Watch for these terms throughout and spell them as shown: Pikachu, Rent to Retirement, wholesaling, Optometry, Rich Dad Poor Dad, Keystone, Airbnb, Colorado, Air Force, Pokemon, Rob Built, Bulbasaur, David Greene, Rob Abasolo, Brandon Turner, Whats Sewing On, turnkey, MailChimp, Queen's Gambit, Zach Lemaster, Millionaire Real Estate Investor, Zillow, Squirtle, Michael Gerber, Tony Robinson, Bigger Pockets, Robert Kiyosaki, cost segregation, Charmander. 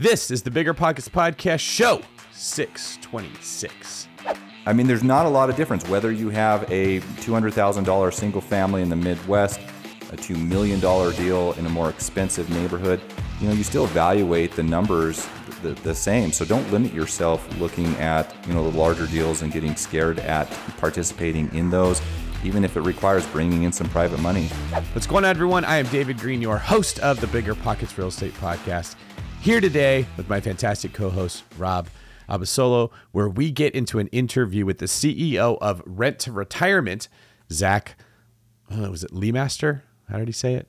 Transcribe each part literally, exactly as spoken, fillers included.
This is the Bigger Pockets Podcast Show six twenty-six. I mean, there's not a lot of difference whether you have a two hundred thousand dollar single family in the Midwest, a two million dollar deal in a more expensive neighborhood. You know, you still evaluate the numbers the, the same. So don't limit yourself looking at, you know, the larger deals and getting scared at participating in those, even if it requires bringing in some private money. What's going on, everyone? I am David Greene, your host of the Bigger Pockets Real Estate Podcast. Here today with my fantastic co-host, Rob Abasolo, where we get into an interview with the C E O of Rent to Retirement, Zach, oh, was it Lemaster? How did he say it?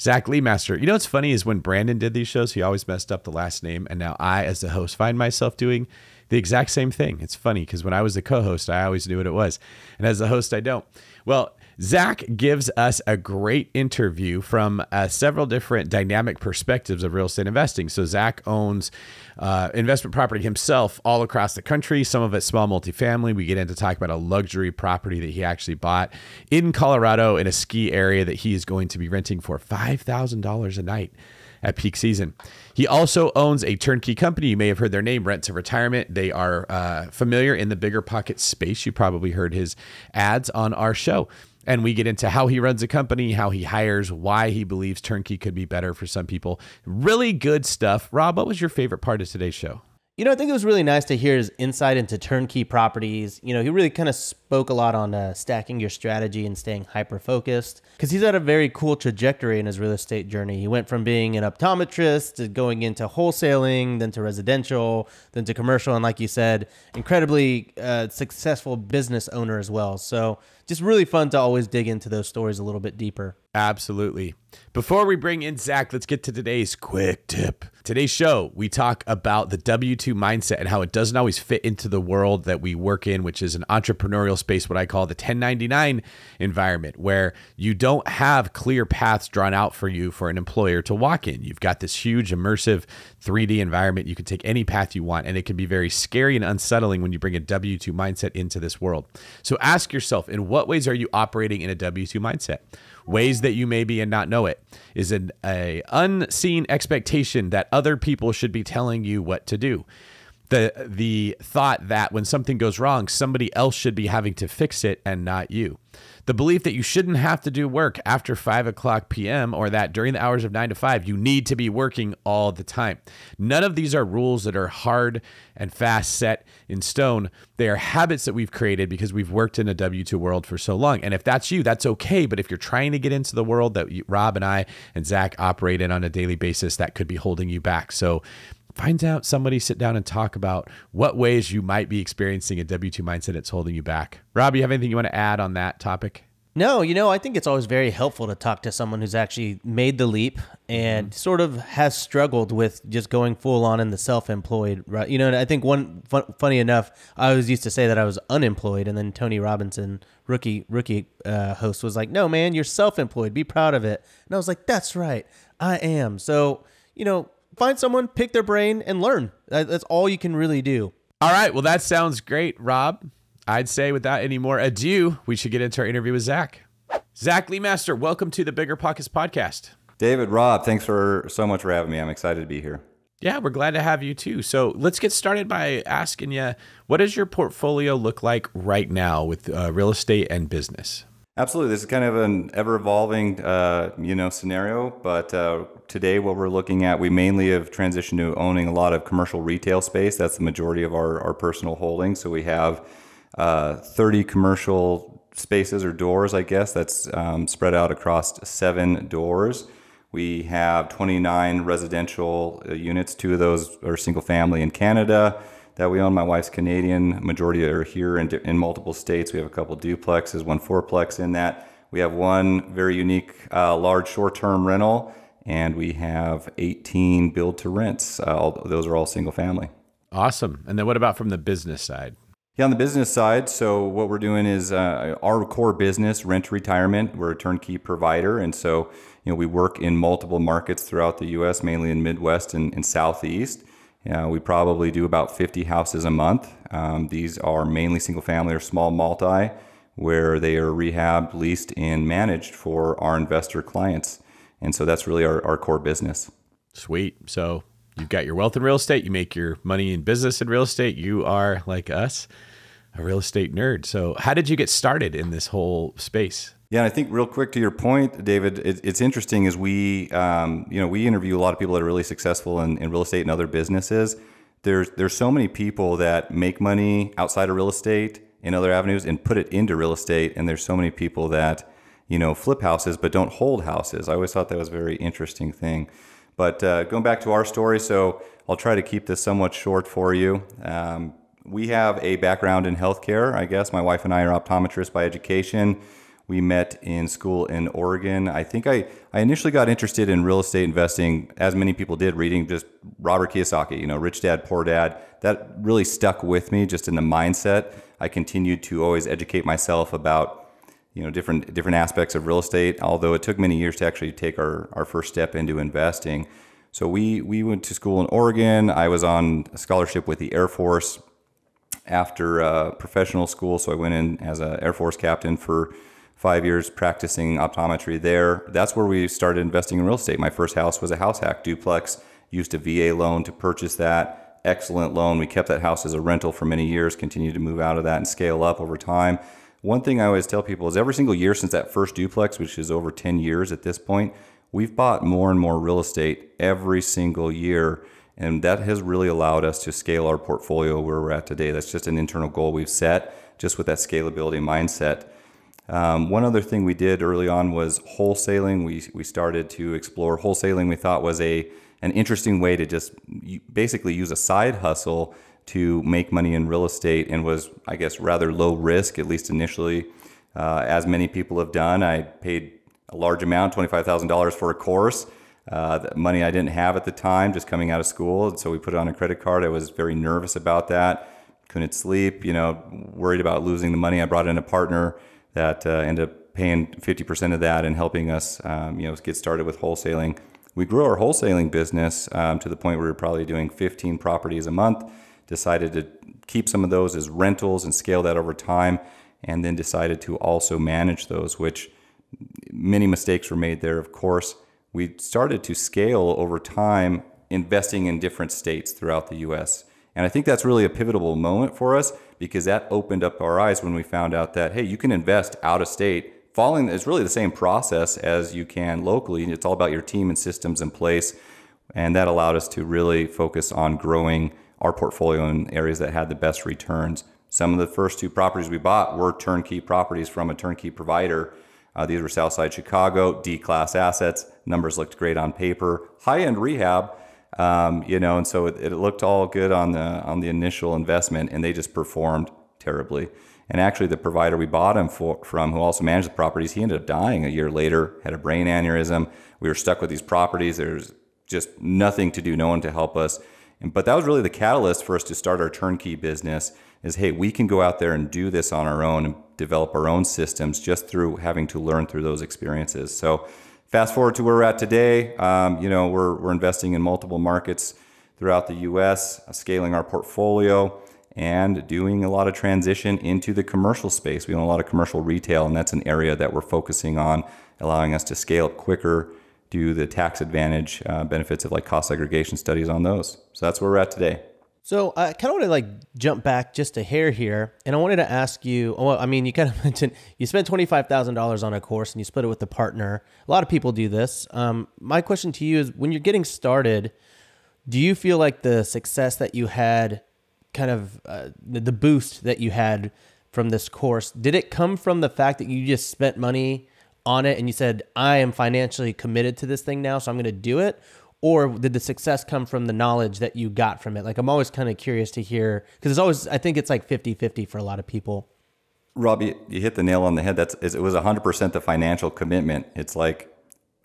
Zach Lemaster. You know what's funny is when Brandon did these shows, he always messed up the last name, and now I, as the host, find myself doing the exact same thing. It's funny because when I was the co-host, I always knew what it was, and as the host, I don't. Well, Zach gives us a great interview from uh, several different dynamic perspectives of real estate investing. So Zach owns uh, investment property himself all across the country. Some of it's small multifamily. We get into talk about a luxury property that he actually bought in Colorado in a ski area that he is going to be renting for five thousand dollars a night at peak season. He also owns a turnkey company. You may have heard their name, Rent to Retirement. They are uh, familiar in the Bigger Pocket space. You probably heard his ads on our show. And we get into how he runs a company, how he hires, why he believes turnkey could be better for some people. Really good stuff. Rob, what was your favorite part of today's show? You know, I think it was really nice to hear his insight into turnkey properties. You know, he really kind of spoke a lot on uh, stacking your strategy and staying hyper-focused, because he's had a very cool trajectory in his real estate journey. He went from being an optometrist to going into wholesaling, then to residential, then to commercial, and like you said, incredibly uh, successful business owner as well. So just really fun to always dig into those stories a little bit deeper. Absolutely. Before we bring in Zach, let's get to today's quick tip. Today's show, we talk about the W two mindset and how it doesn't always fit into the world that we work in, which is an entrepreneurial space, what I call the ten ninety-nine environment, where you don't have clear paths drawn out for you for an employer to walk in. You've got this huge immersive three D environment. You can take any path you want, and it can be very scary and unsettling when you bring a W two mindset into this world. So ask yourself, in what ways are you operating in a W two mindset? Ways that you may be and not know it is an a unseen expectation that other people should be telling you what to do. The, the thought that when something goes wrong, somebody else should be having to fix it and not you. The belief that you shouldn't have to do work after five o'clock P M or that during the hours of nine to five, you need to be working all the time. None of these are rules that are hard and fast set in stone. They are habits that we've created because we've worked in a W two world for so long. And if that's you, that's okay. But if you're trying to get into the world that Rob and I and Zach operate in on a daily basis, that could be holding you back. So find out somebody, sit down and talk about what ways you might be experiencing a W two mindset that's holding you back. Rob, you have anything you want to add on that topic? No, you know, I think it's always very helpful to talk to someone who's actually made the leap and mm-hmm. sort of has struggled with just going full on in the self-employed, right? You know, and I think one fun, funny enough, I always used to say that I was unemployed, and then Tony Robinson, rookie rookie uh, host, was like, "No, man, you're self-employed. Be proud of it." And I was like, "That's right, I am." So, you know, find someone, pick their brain, and learn. That's all you can really do. All right. Well, that sounds great, Rob. I'd say without any more ado, we should get into our interview with Zach. Zach Lemaster, welcome to the Bigger Pockets Podcast. David, Rob, thanks for so much for having me. I'm excited to be here. Yeah, we're glad to have you too. So let's get started by asking you, what does your portfolio look like right now with uh, real estate and business? Absolutely. This is kind of an ever-evolving, uh, you know, scenario. But uh, today, what we're looking at, we mainly have transitioned to owning a lot of commercial retail space. That's the majority of our, our personal holdings. So we have uh, thirty commercial spaces or doors, I guess, that's um, spread out across seven doors. We have twenty-nine residential units. Two of those are single family in Canada that we own. My wife's Canadian. Majority are here in, in multiple states. We have a couple duplexes, one fourplex in that. We have one very unique uh, large short-term rental, and we have eighteen build-to-rents. Uh, all, those are all single-family. Awesome. And then what about from the business side? Yeah, on the business side, so what we're doing is uh, our core business, Rent to Retirement. We're a turnkey provider, and so you know we work in multiple markets throughout the U S, mainly in Midwest and, and Southeast. Uh, we probably do about fifty houses a month. Um, these are mainly single family or small multi, where they are rehabbed, leased, and managed for our investor clients. And so that's really our, our core business. Sweet. So You've got your wealth in real estate. You make your money in business in real estate. You are, like us, a real estate nerd. So how did you get started in this whole space? Yeah, I think real quick to your point, David, it, it's interesting as we, um, you know, we interview a lot of people that are really successful in, in real estate and other businesses. There's, there's so many people that make money outside of real estate in other avenues and put it into real estate. And there's so many people that, you know, flip houses, but don't hold houses. I always thought that was a very interesting thing. But uh, going back to our story, so I'll try to keep this somewhat short for you. Um, we have a background in healthcare, I guess. My wife and I are optometrists by education. We met in school in Oregon. I think I, I initially got interested in real estate investing, as many people did, reading just Robert Kiyosaki, you know, Rich Dad, Poor Dad. That really stuck with me just in the mindset. I continued to always educate myself about, you know, different different aspects of real estate, although it took many years to actually take our, our first step into investing. So we, we went to school in Oregon. I was on a scholarship with the Air Force after uh, professional school. So I went in as an Air Force captain for five years practicing optometry there. That's where we started investing in real estate. My first house was a house hack duplex, used a V A loan to purchase that. Excellent loan. We kept that house as a rental for many years, continued to move out of that and scale up over time. One thing I always tell people is every single year since that first duplex, which is over ten years at this point, we've bought more and more real estate every single year. And that has really allowed us to scale our portfolio where we're at today. That's just an internal goal we've set, just with that scalability mindset. Um, one other thing we did early on was wholesaling. We, we started to explore wholesaling. We thought was a an interesting way to just basically use a side hustle to make money in real estate, and was, I guess, rather low risk, at least initially, uh, as many people have done. I paid a large amount, twenty-five thousand dollars for a course, uh, the money I didn't have at the time, just coming out of school. And so we put it on a credit card. I was very nervous about that. Couldn't sleep, you know, worried about losing the money. I brought in a partner that uh, ended up paying fifty percent of that and helping us, um, you know, get started with wholesaling. We grew our wholesaling business um, to the point where we were probably doing fifteen properties a month. Decided to keep some of those as rentals and scale that over time, and then decided to also manage those, which many mistakes were made there, of course. We started to scale over time, investing in different states throughout the U S. And I think that's really a pivotal moment for us, because that opened up our eyes when we found out that, hey, you can invest out of state. Following, it's really the same process as you can locally. It's all about your team and systems in place. And that allowed us to really focus on growing our portfolio in areas that had the best returns. Some of the first two properties we bought were turnkey properties from a turnkey provider. Uh, these were Southside Chicago, D-class assets. Numbers looked great on paper. High-end rehab, um, you know, and so it, it looked all good on the on the initial investment, and they just performed terribly. And actually, the provider we bought them for, from, who also managed the properties, he ended up dying a year later, had a brain aneurysm. We were stuck with these properties. There's just nothing to do, no one to help us. But that was really the catalyst for us to start our turnkey business, is, hey, we can go out there and do this on our own and develop our own systems just through having to learn through those experiences. So fast forward to where we're at today, um, you know, we're, we're investing in multiple markets throughout the U S, scaling our portfolio and doing a lot of transition into the commercial space. We own a lot of commercial retail, and that's an area that we're focusing on, allowing us to scale up quicker, do the tax advantage uh, benefits of like cost segregation studies on those. So that's where we're at today. So I kind of want to like jump back just a hair here. And I wanted to ask you, well, I mean, you kind of mentioned you spent twenty-five thousand dollars on a course and you split it with the partner. A lot of people do this. Um, my question to you is, when you're getting started, do you feel like the success that you had, kind of uh, the boost that you had from this course, did it come from the fact that you just spent money on it and you said, I am financially committed to this thing now, so I'm going to do it? Or did the success come from the knowledge that you got from it? Like, I'm always kind of curious to hear, because it's always, I think it's like fifty fifty for a lot of people. Rob, you, you hit the nail on the head. That's, it was one hundred percent the financial commitment. It's like,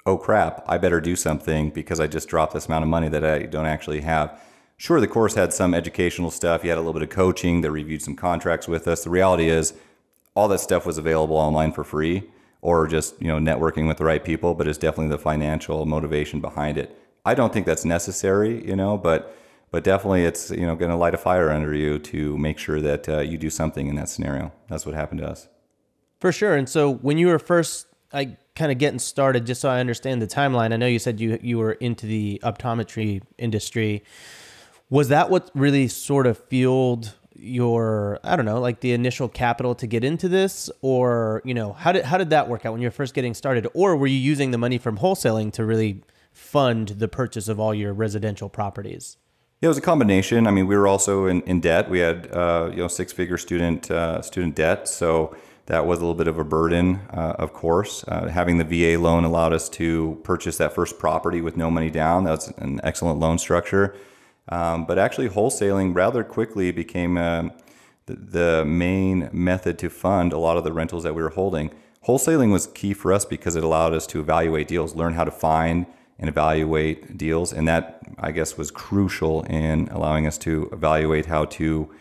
oh crap, I better do something because I just dropped this amount of money that I don't actually have. Sure, the course had some educational stuff. You had a little bit of coaching. They reviewed some contracts with us. The reality is all that stuff was available online for free, or just, you know, networking with the right people, but it's definitely the financial motivation behind it. I don't think that's necessary, you know, but but definitely it's, you know, going to light a fire under you to make sure that uh, you do something in that scenario. That's what happened to us. For sure. And so when you were first I kind of getting started, just so I understand the timeline. I know you said you you were into the optometry industry. Was that what really sort of fueled your, I don't know, like the initial capital to get into this? Or, you know, how did, how did that work out when you're first getting started? Or were you using the money from wholesaling to really fund the purchase of all your residential properties? Yeah, it was a combination. I mean, we were also in, in debt. We had, uh, you know, six figure student, uh, student debt. So that was a little bit of a burden, uh, of course. Uh, having the V A loan allowed us to purchase that first property with no money down. That's an excellent loan structure. Um, but actually wholesaling rather quickly became uh, the, the main method to fund a lot of the rentals that we were holding. Wholesaling was key for us because it allowed us to evaluate deals, learn how to find and evaluate deals. And that, I guess, was crucial in allowing us to evaluate how to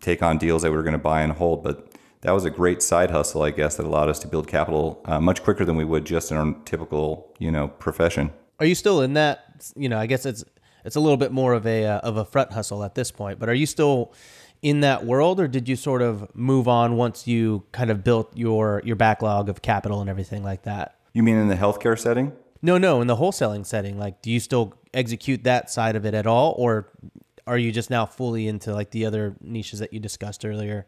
take on deals that we were going to buy and hold. But that was a great side hustle, I guess, that allowed us to build capital uh, much quicker than we would just in our typical, you know, profession. Are you still in that? You know, I guess it's it's a little bit more of a uh, of a front hustle at this point. But are you still in that world, or did you sort of move on once you kind of built your your backlog of capital and everything like that? You mean in the healthcare setting? No, no, in the wholesaling setting. Like, do you still execute that side of it at all, or are you just now fully into like the other niches that you discussed earlier?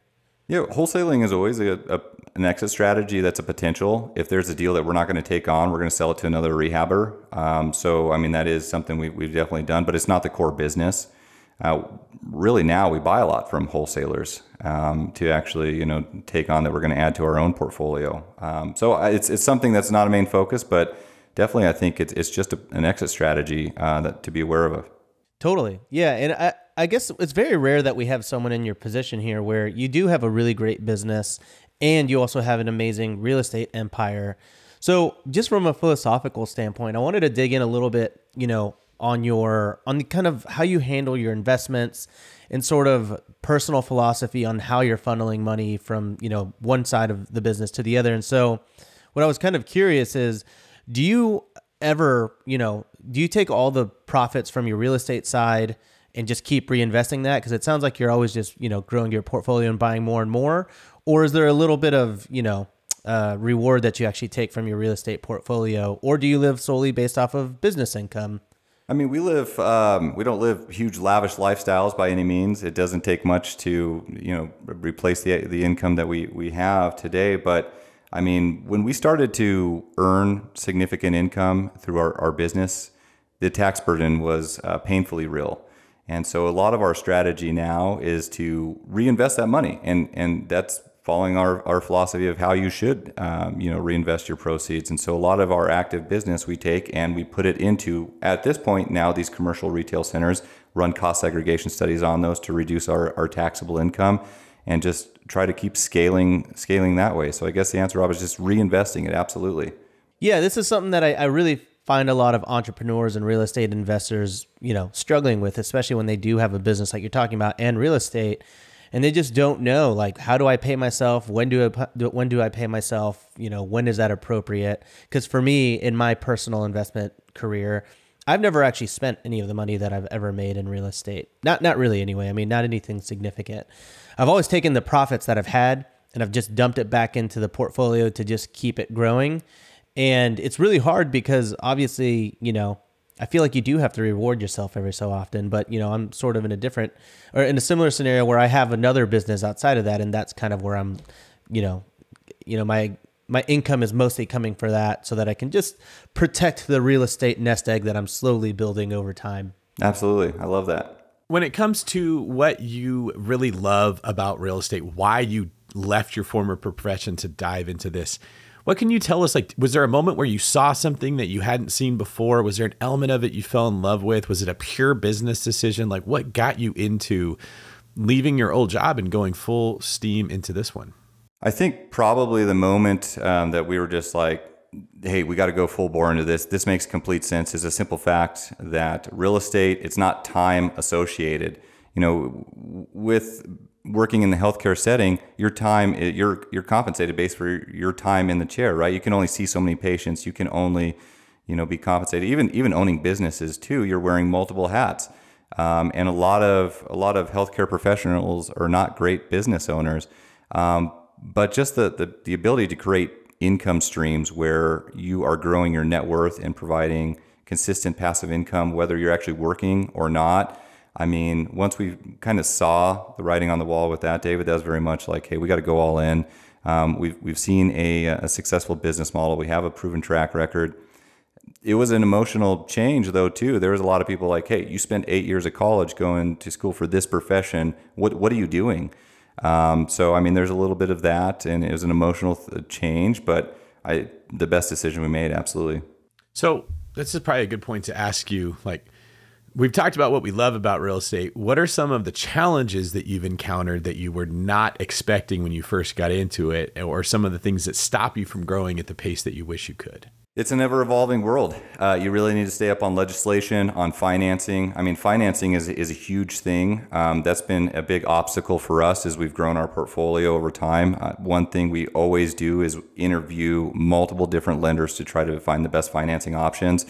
Yeah, wholesaling is always a, a, an exit strategy that's a potential. If there's a deal that we're not going to take on, we're going to sell it to another rehabber. Um, so, I mean, that is something we, we've definitely done, but it's not the core business. Uh, really now we buy a lot from wholesalers um, to actually, you know, take on that we're going to add to our own portfolio. Um, so it's, it's something that's not a main focus, but definitely I think it's, it's just a, an exit strategy uh, that, to be aware of. Totally. Yeah. And I, I guess it's very rare that we have someone in your position here where you do have a really great business and you also have an amazing real estate empire. So just from a philosophical standpoint, I wanted to dig in a little bit, you know, on your, on the kind of how you handle your investments and sort of personal philosophy on how you're funneling money from, you know, one side of the business to the other. And so what I was kind of curious is, do you ever, you know, do you take all the profits from your real estate side and just keep reinvesting that? Because it sounds like you're always just, you know, growing your portfolio and buying more and more. Or is there a little bit of, you know, uh, reward that you actually take from your real estate portfolio? Or do you live solely based off of business income? I mean, we live, um, we don't live huge lavish lifestyles by any means. It doesn't take much to, you know, replace the, the income that we, we have today. But I mean, when we started to earn significant income through our, our business, the tax burden was uh, painfully real. And so a lot of our strategy now is to reinvest that money. And, and that's following our, our philosophy of how you should, um, you know, reinvest your proceeds. And so a lot of our active business we take and we put it into, at this point now, these commercial retail centers, run cost segregation studies on those to reduce our, our taxable income and just try to keep scaling, scaling that way. So I guess the answer, Rob, is just reinvesting it. Absolutely. Yeah, this is something that I, I really find a lot of entrepreneurs and real estate investors, you know, struggling with, especially when they do have a business like you're talking about and real estate, and they just don't know, like, how do I pay myself? When do I, when do I pay myself? You know, when is that appropriate? Because for me, in my personal investment career, I've never actually spent any of the money that I've ever made in real estate. Not, not really anyway. I mean, not anything significant. I've always taken the profits that I've had and I've just dumped it back into the portfolio to just keep it growing. And it's really hard because obviously, you know, I feel like you do have to reward yourself every so often, but you know, I'm sort of in a different or in a similar scenario where I have another business outside of that. And that's kind of where I'm, you know, you know, my, my income is mostly coming for that so that I can just protect the real estate nest egg that I'm slowly building over time. Absolutely. I love that. When it comes to what you really love about real estate, why you left your former profession to dive into this, what can you tell us? Like, was there a moment where you saw something that you hadn't seen before? Was there an element of it you fell in love with? Was it a pure business decision? Like, what got you into leaving your old job and going full steam into this one? I think probably the moment um, that we were just like, hey, we got to go full bore into this. This makes complete sense. It's a simple fact that real estate, it's not time associated. You know, with working in the healthcare setting, your time, you're, you're compensated based for your time in the chair, right? You can only see so many patients. You can only, you know, be compensated. Even, even owning businesses too, you're wearing multiple hats. Um, and a lot of, a lot of healthcare professionals are not great business owners. Um, but just the, the, the ability to create income streams where you are growing your net worth and providing consistent passive income, whether you're actually working or not. I mean, once we kind of saw the writing on the wall with that, David, that was very much like, hey, we got to go all in. Um, we've, we've seen a, a successful business model. We have a proven track record. It was an emotional change, though, too. There was a lot of people like, hey, you spent eight years of college going to school for this profession. What, what are you doing? Um, so, I mean, there's a little bit of that, and it was an emotional th- change, but I, the best decision we made, absolutely. So this is probably a good point to ask you, like, we've talked about what we love about real estate. What are some of the challenges that you've encountered that you were not expecting when you first got into it, or some of the things that stop you from growing at the pace that you wish you could? It's an ever-evolving world. Uh, you really need to stay up on legislation, on financing. I mean, financing is is a huge thing. Um, that's been a big obstacle for us as we've grown our portfolio over time. Uh, one thing we always do is interview multiple different lenders to try to find the best financing options.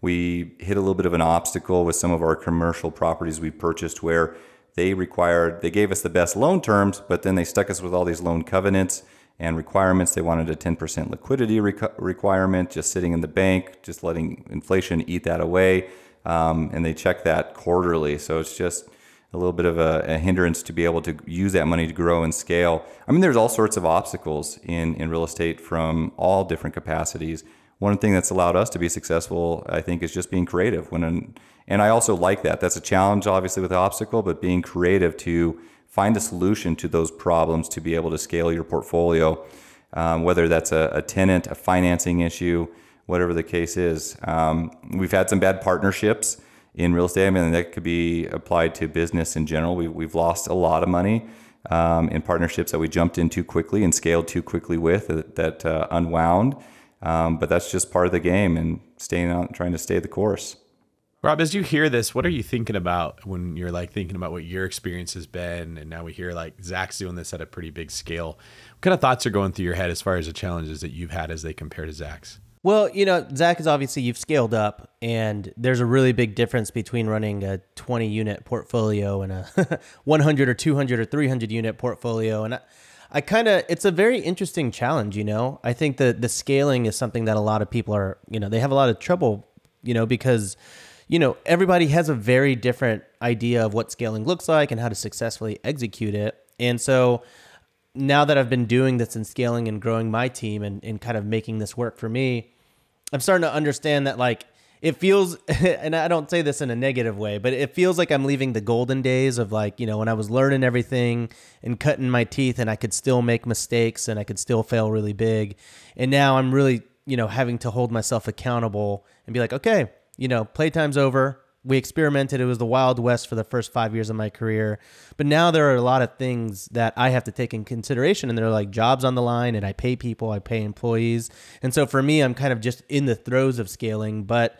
We hit a little bit of an obstacle with some of our commercial properties we purchased where they required, they gave us the best loan terms, but then they stuck us with all these loan covenants and requirements. They wanted a ten percent liquidity rec- requirement just sitting in the bank, just letting inflation eat that away. Um, and they check that quarterly. So it's just a little bit of a, a hindrance to be able to use that money to grow and scale. I mean, there's all sorts of obstacles in, in real estate from all different capacities. One thing that's allowed us to be successful, I think, is just being creative. When an, and I also like that. That's a challenge, obviously, with the obstacle, but being creative to find a solution to those problems to be able to scale your portfolio, um, whether that's a, a tenant, a financing issue, whatever the case is. Um, we've had some bad partnerships in real estate. I mean, that could be applied to business in general. We, we've lost a lot of money um, in partnerships that we jumped in too quickly and scaled too quickly with that, that uh, unwound. Um, but that's just part of the game and staying out and trying to stay the course. Rob, as you hear this, what are you thinking about when you're like thinking about what your experience has been? And now we hear like Zach's doing this at a pretty big scale. What kind of thoughts are going through your head as far as the challenges that you've had as they compare to Zach's? Well, you know, Zach is obviously you've scaled up, and there's a really big difference between running a twenty unit portfolio and a one hundred or two hundred or three hundred unit portfolio. And I, I kind of, it's a very interesting challenge, you know. I think that the scaling is something that a lot of people are, you know, they have a lot of trouble, you know, because you know, everybody has a very different idea of what scaling looks like and how to successfully execute it. And so now that I've been doing this and scaling and growing my team and, and kind of making this work for me, I'm starting to understand that like it feels, and I don't say this in a negative way, but it feels like I'm leaving the golden days of like, you know, when I was learning everything and cutting my teeth and I could still make mistakes and I could still fail really big. And now I'm really, you know, having to hold myself accountable and be like, okay, you know, playtime's over. We experimented. It was the Wild West for the first five years of my career. But now there are a lot of things that I have to take in consideration. And they're like jobs on the line, and I pay people, I pay employees. And so for me, I'm kind of just in the throes of scaling. But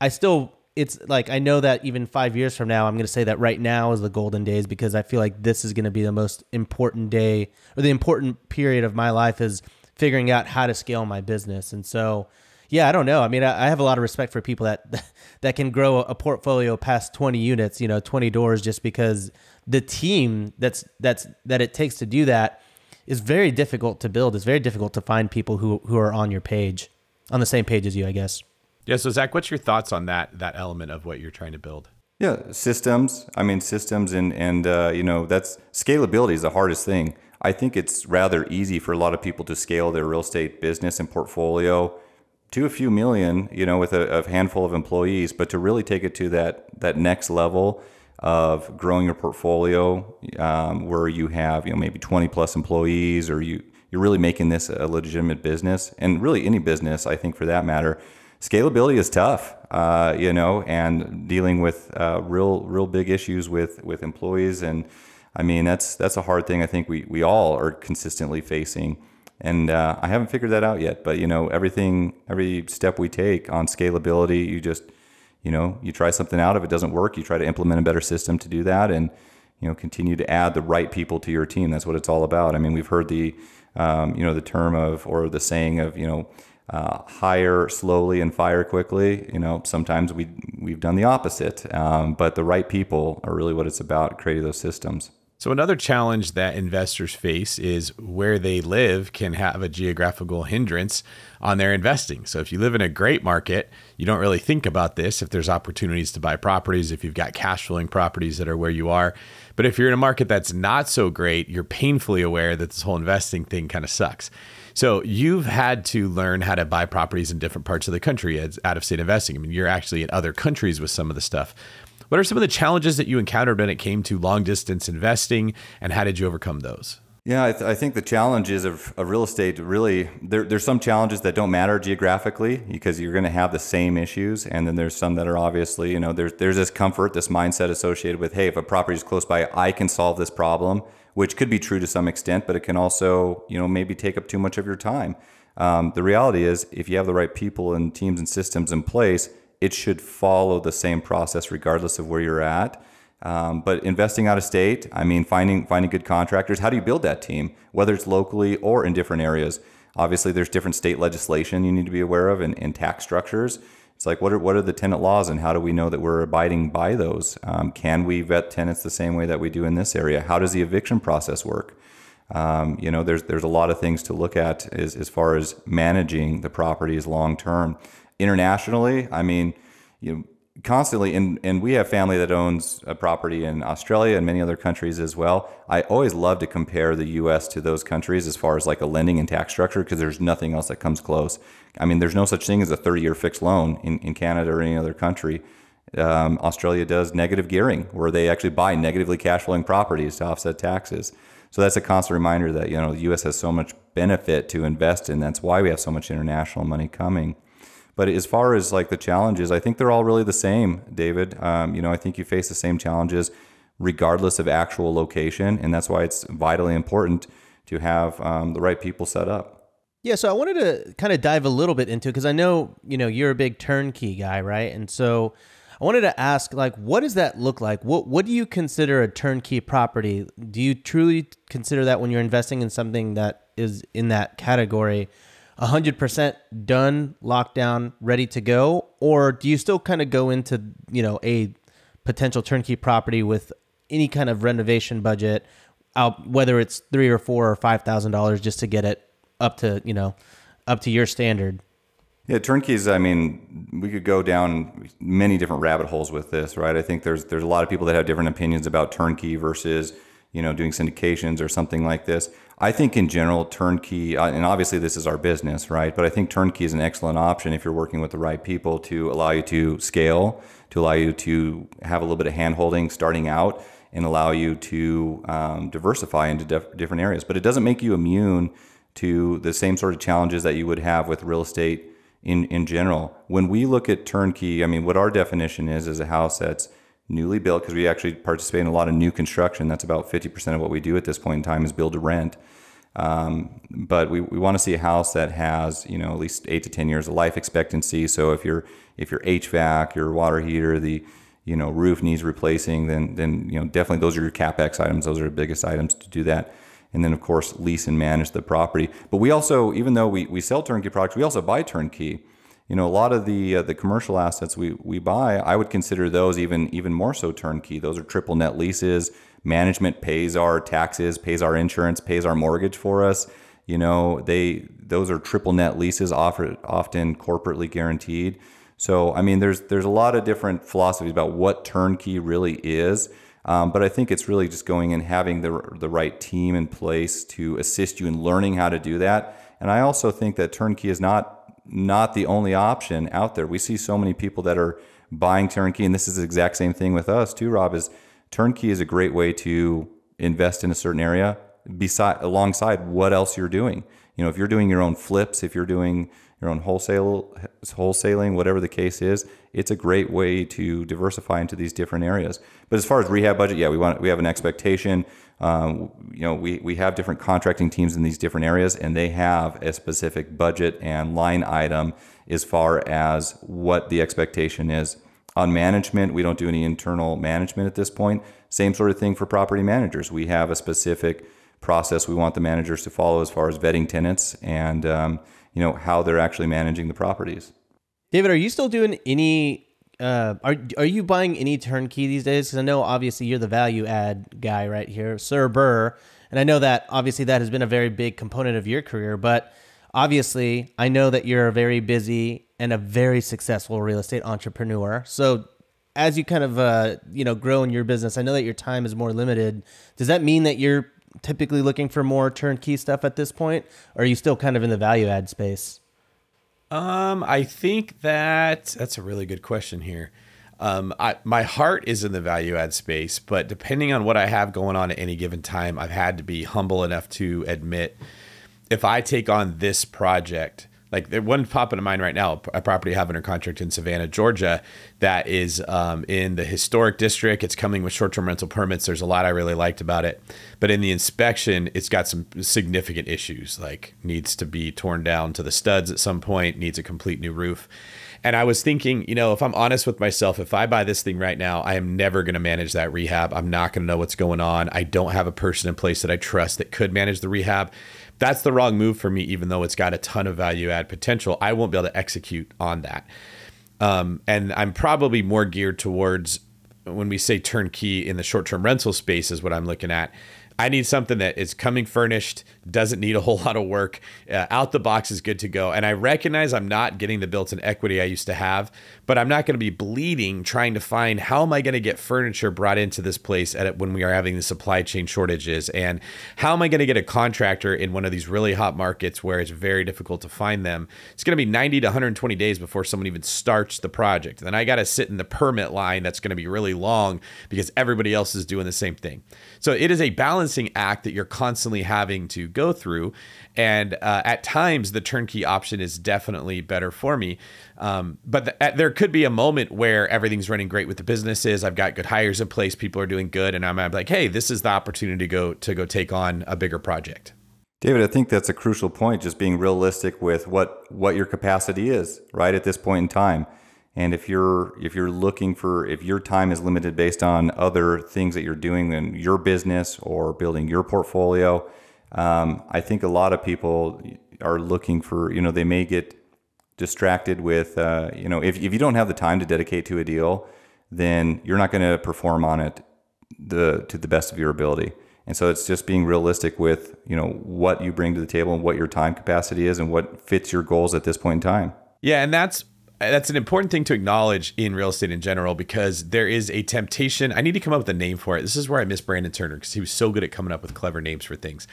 I still, it's like, I know that even five years from now, I'm going to say that right now is the golden days, because I feel like this is going to be the most important day, or the important period of my life, is figuring out how to scale my business. And so yeah, I don't know. I mean, I have a lot of respect for people that that can grow a portfolio past twenty units, you know, twenty doors, just because the team that's that's that it takes to do that is very difficult to build. It's very difficult to find people who who are on your page, on the same page as you, I guess. Yeah. So Zach, what's your thoughts on that that element of what you're trying to build? Yeah, systems. I mean, systems and and uh, you know, that's scalability is the hardest thing. I think it's rather easy for a lot of people to scale their real estate business and portfolio to a few million, you know, with a, a handful of employees, but to really take it to that that next level of growing your portfolio, um, where you have, you know, maybe twenty plus employees, or you you're really making this a legitimate business, and really any business, I think, for that matter, scalability is tough, uh, you know, and dealing with uh, real real big issues with with employees, and I mean that's that's a hard thing. I think we we all are consistently facing. And uh, I haven't figured that out yet, but you know, everything, every step we take on scalability, you just, you know, you try something out. If it doesn't work, you try to implement a better system to do that, and you know, continue to add the right people to your team. That's what it's all about. I mean, we've heard the, um, you know, the term of, or the saying of, you know, uh, hire slowly and fire quickly. You know, sometimes we we've done the opposite, um, but the right people are really what it's about, creating those systems. So another challenge that investors face is where they live can have a geographical hindrance on their investing. So if you live in a great market, you don't really think about this if there's opportunities to buy properties, if you've got cash flowing properties that are where you are. But if you're in a market that's not so great, you're painfully aware that this whole investing thing kind of sucks. So you've had to learn how to buy properties in different parts of the country as out-of-state investing. I mean, you're actually in other countries with some of the stuff. What are some of the challenges that you encountered when it came to long-distance investing, and how did you overcome those? Yeah, I, th I think the challenges of, of real estate, really, there, there's some challenges that don't matter geographically because you're going to have the same issues. And then there's some that are obviously, you know, there's, there's this comfort, this mindset associated with, hey, if a property is close by, I can solve this problem, which could be true to some extent, but it can also, you know, maybe take up too much of your time. Um, the reality is, if you have the right people and teams and systems in place, it should follow the same process regardless of where you're at. Um, but investing out of state, I mean, finding finding good contractors, how do you build that team, whether it's locally or in different areas? Obviously, there's different state legislation you need to be aware of, and, and tax structures. It's like, what are, what are the tenant laws, and how do we know that we're abiding by those? Um, can we vet tenants the same way that we do in this area? How does the eviction process work? Um, you know, there's, there's a lot of things to look at as, as far as managing the properties long term. Internationally, I mean, you know, constantly, and, and we have family that owns a property in Australia and many other countries as well. I always love to compare the U S to those countries as far as like a lending and tax structure, because there's nothing else that comes close. I mean, there's no such thing as a thirty-year fixed loan in, in Canada or any other country. Um, Australia does negative gearing, where they actually buy negatively cash flowing properties to offset taxes. So that's a constant reminder that, you know, the U S has so much benefit to invest in. That's why we have so much international money coming. But as far as like the challenges, I think they're all really the same, David. Um, you know, I think you face the same challenges regardless of actual location. And that's why it's vitally important to have um, the right people set up. Yeah, so I wanted to kind of dive a little bit into it, because I know, you know, you're a big turnkey guy, right? And so I wanted to ask, like, what does that look like? What, what do you consider a turnkey property? Do you truly consider that when you're investing in something that is in that category, one hundred percent done, locked down, ready to go? Or do you still kind of go into, you know, a potential turnkey property with any kind of renovation budget, out, whether it's three or four or five thousand dollars, just to get it up to, you know, up to your standard? Yeah, turnkeys, I mean, we could go down many different rabbit holes with this, right? I think there's there's a lot of people that have different opinions about turnkey versus, you know, doing syndications or something like this. I think in general, turnkey, and obviously this is our business, right? But I think turnkey is an excellent option if you're working with the right people to allow you to scale, to allow you to have a little bit of hand-holding starting out, and allow you to um, diversify into dif different areas. But it doesn't make you immune to the same sort of challenges that you would have with real estate in, in general. When we look at turnkey, I mean, what our definition is, is a house that's newly built, because we actually participate in a lot of new construction. That's about fifty percent of what we do at this point in time is build to rent. Um, but we, we want to see a house that has, you know, at least eight to ten years of life expectancy. So if your if your H V A C, your water heater, the, you know, roof needs replacing, then then you know, definitely those are your CapEx items. Those are the biggest items to do that. And then of course lease and manage the property. But we also, even though we we sell turnkey products, we also buy turnkey. You know, a lot of the uh, the commercial assets we we buy, I would consider those even even more so turnkey. Those are triple net leases. Management pays our taxes, pays our insurance, pays our mortgage for us. You know, they those are triple net leases, offered often corporately guaranteed. So I mean, there's there's a lot of different philosophies about what turnkey really is. Um, but I think it's really just going and having the the right team in place to assist you in learning how to do that. And I also think that turnkey is not. not the only option out there. We see so many people that are buying turnkey, and this is the exact same thing with us too, Rob, is turnkey is a great way to invest in a certain area beside alongside what else you're doing. You know, if you're doing your own flips, if you're doing your own wholesale wholesaling, whatever the case is, it's a great way to diversify into these different areas. But as far as rehab budget, yeah, we want we have an expectation. Um, you know, we, we have different contracting teams in these different areas, and they have a specific budget and line item as far as what the expectation is. On management, we don't do any internal management at this point. Same sort of thing for property managers. We have a specific process we want the managers to follow as far as vetting tenants and, um, you know, how they're actually managing the properties. David, are you still doing any Uh, are are you buying any turnkey these days? Because I know obviously you're the value add guy right here, Sir Burr, and I know that obviously that has been a very big component of your career. But obviously, I know that you're very busy and a very successful real estate entrepreneur. So as you kind of uh, you know grow in your business, I know that your time is more limited. Does that mean that you're typically looking for more turnkey stuff at this point, or are you still kind of in the value add space? Um, I think that that's a really good question here. Um, I, my heart is in the value add space, but depending on what I have going on at any given time, I've had to be humble enough to admit if I take on this project, like the one popping in mind right now, a property I have under contract in Savannah, Georgia, that is um, in the historic district. It's coming with short-term rental permits. There's a lot I really liked about it, but in the inspection, it's got some significant issues, like needs to be torn down to the studs at some point, needs a complete new roof. And I was thinking, you know, if I'm honest with myself, if I buy this thing right now, I am never going to manage that rehab. I'm not going to know what's going on. I don't have a person in place that I trust that could manage the rehab. That's the wrong move for me, even though it's got a ton of value add potential. I won't be able to execute on that. Um, and I'm probably more geared towards, when we say turnkey in the short-term rental space is what I'm looking at. I need something that is coming furnished, doesn't need a whole lot of work, uh, out the box is good to go. And I recognize I'm not getting the built-in equity I used to have, but I'm not going to be bleeding trying to find how am I going to get furniture brought into this place at, when we are having the supply chain shortages, and how am I going to get a contractor in one of these really hot markets where it's very difficult to find them. It's going to be ninety to one hundred twenty days before someone even starts the project. Then I got to sit in the permit line that's going to be really long because everybody else is doing the same thing. So it is a balance act that you're constantly having to go through. And uh, at times, the turnkey option is definitely better for me. Um, but the, at, there could be a moment where everything's running great with the businesses. I've got good hires in place. People are doing good. And I'm, I'm like, hey, this is the opportunity to go to go take on a bigger project. David, I think that's a crucial point, just being realistic with what what your capacity is right at this point in time. And if you're if you're looking for, if your time is limited based on other things that you're doing in your business or building your portfolio, um, I think a lot of people are looking for, you know, they may get distracted with, uh, you know, if, if you don't have the time to dedicate to a deal, then you're not going to perform on it the to the best of your ability. And so it's just being realistic with, you know, what you bring to the table and what your time capacity is and what fits your goals at this point in time. Yeah, and that's That's an important thing to acknowledge in real estate in general, because there is a temptation. I need to come up with a name for it. This is where I miss Brandon Turner, because he was so good at coming up with clever names for things.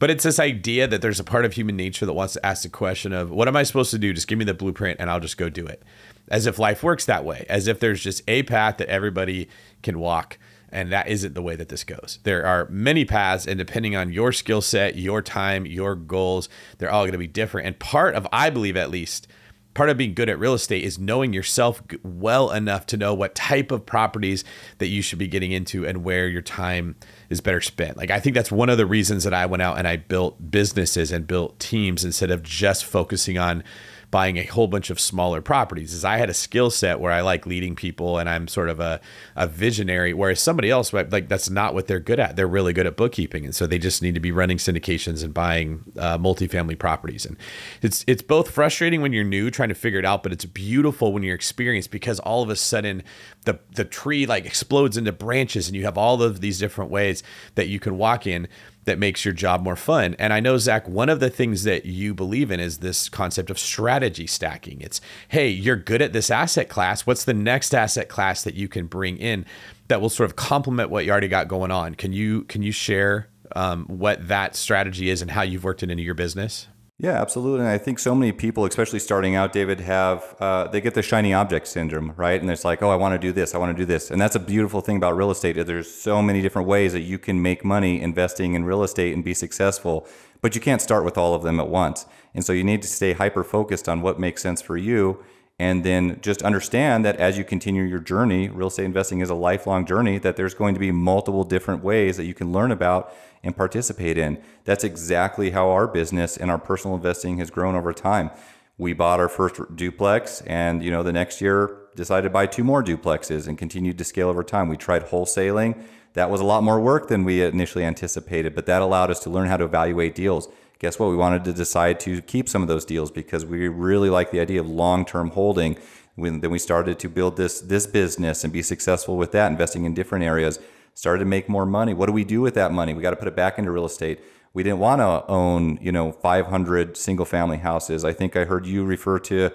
But it's this idea that there's a part of human nature that wants to ask the question of, what am I supposed to do? Just give me the blueprint and I'll just go do it. As if life works that way, as if there's just a path that everybody can walk. And that isn't the way that this goes. There are many paths, and depending on your skill set, your time, your goals, they're all going to be different. And part of, I believe at least, part of being good at real estate is knowing yourself well enough to know what type of properties that you should be getting into and where your time is better spent. Like, I think that's one of the reasons that I went out and I built businesses and built teams instead of just focusing on buying a whole bunch of smaller properties, is I had a skill set where I like leading people and I'm sort of a, a visionary, whereas somebody else, like, that's not what they're good at. They're really good at bookkeeping. And so they just need to be running syndications and buying uh, multifamily properties. And it's, it's both frustrating when you're new trying to figure it out, but it's beautiful when you're experienced, because all of a sudden the, the tree like explodes into branches and you have all of these different ways that you can walk in that makes your job more fun. And I know, Zach, one of the things that you believe in is this concept of strategy stacking. It's, hey, you're good at this asset class. What's the next asset class that you can bring in that will sort of complement what you already got going on? Can you can you share um, what that strategy is and how you've worked it into your business? Yeah, absolutely. And I think so many people, especially starting out, David, have uh, they get the shiny object syndrome, right? And it's like, oh, I want to do this. I want to do this. And that's a beautiful thing about real estate. There's so many different ways that you can make money investing in real estate and be successful, but you can't start with all of them at once. And so you need to stay hyper-focused on what makes sense for you. And then just understand that as you continue your journey, real estate investing is a lifelong journey, that there's going to be multiple different ways that you can learn about and participate in. That's exactly how our business and our personal investing has grown over time. we bought our first duplex, and you know, the next year decided to buy two more duplexes and continued to scale over time. We tried wholesaling. That was a lot more work than we initially anticipated, but that allowed us to learn how to evaluate deals. Guess what? We wanted to decide to keep some of those deals because we really like the idea of long-term holding. When, then we started to build this, this business and be successful with that, investing in different areas, started to make more money. What do we do with that money? We got to put it back into real estate. We didn't want to own, you know, five hundred single family houses. I think I heard you refer to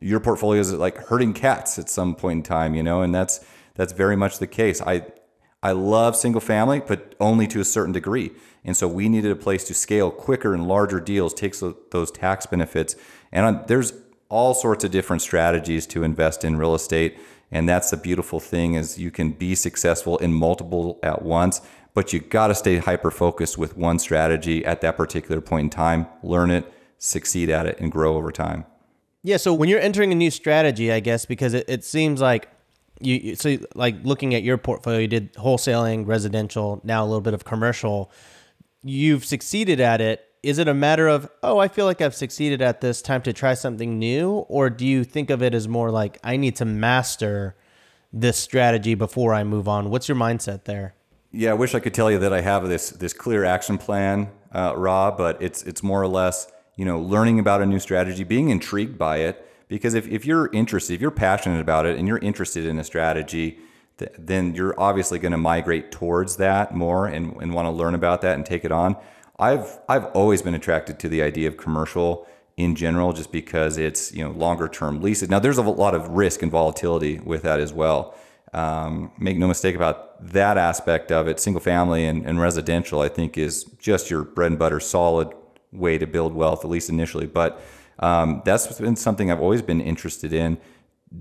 your portfolio as like herding cats at some point in time, you know, and that's, that's very much the case. I, I love single family, but only to a certain degree. And so we needed a place to scale quicker and larger deals, take those tax benefits. And there's all sorts of different strategies to invest in real estate. And that's the beautiful thing, is you can be successful in multiple at once, but you got to stay hyper-focused with one strategy at that particular point in time, learn it, succeed at it, and grow over time. Yeah. So when you're entering a new strategy, I guess, because it, it seems like you, so like looking at your portfolio, you did wholesaling, residential, now a little bit of commercial, you've succeeded at it. Is it a matter of, oh, I feel like I've succeeded at this, time to try something new? Or do you think of it as more like, I need to master this strategy before I move on? What's your mindset there? Yeah, I wish I could tell you that I have this this clear action plan, uh, Rob, but it's it's more or less, you know, learning about a new strategy, being intrigued by it, because if, if you're interested, if you're passionate about it and you're interested in a strategy, th then you're obviously going to migrate towards that more and, and want to learn about that and take it on. I've, I've always been attracted to the idea of commercial in general, just because it's, you know, longer term leases. Now there's a lot of risk and volatility with that as well. Um, make no mistake about that aspect of it. Single family and, and residential, I think, is just your bread and butter, solid way to build wealth, at least initially. But um, that's been something I've always been interested in,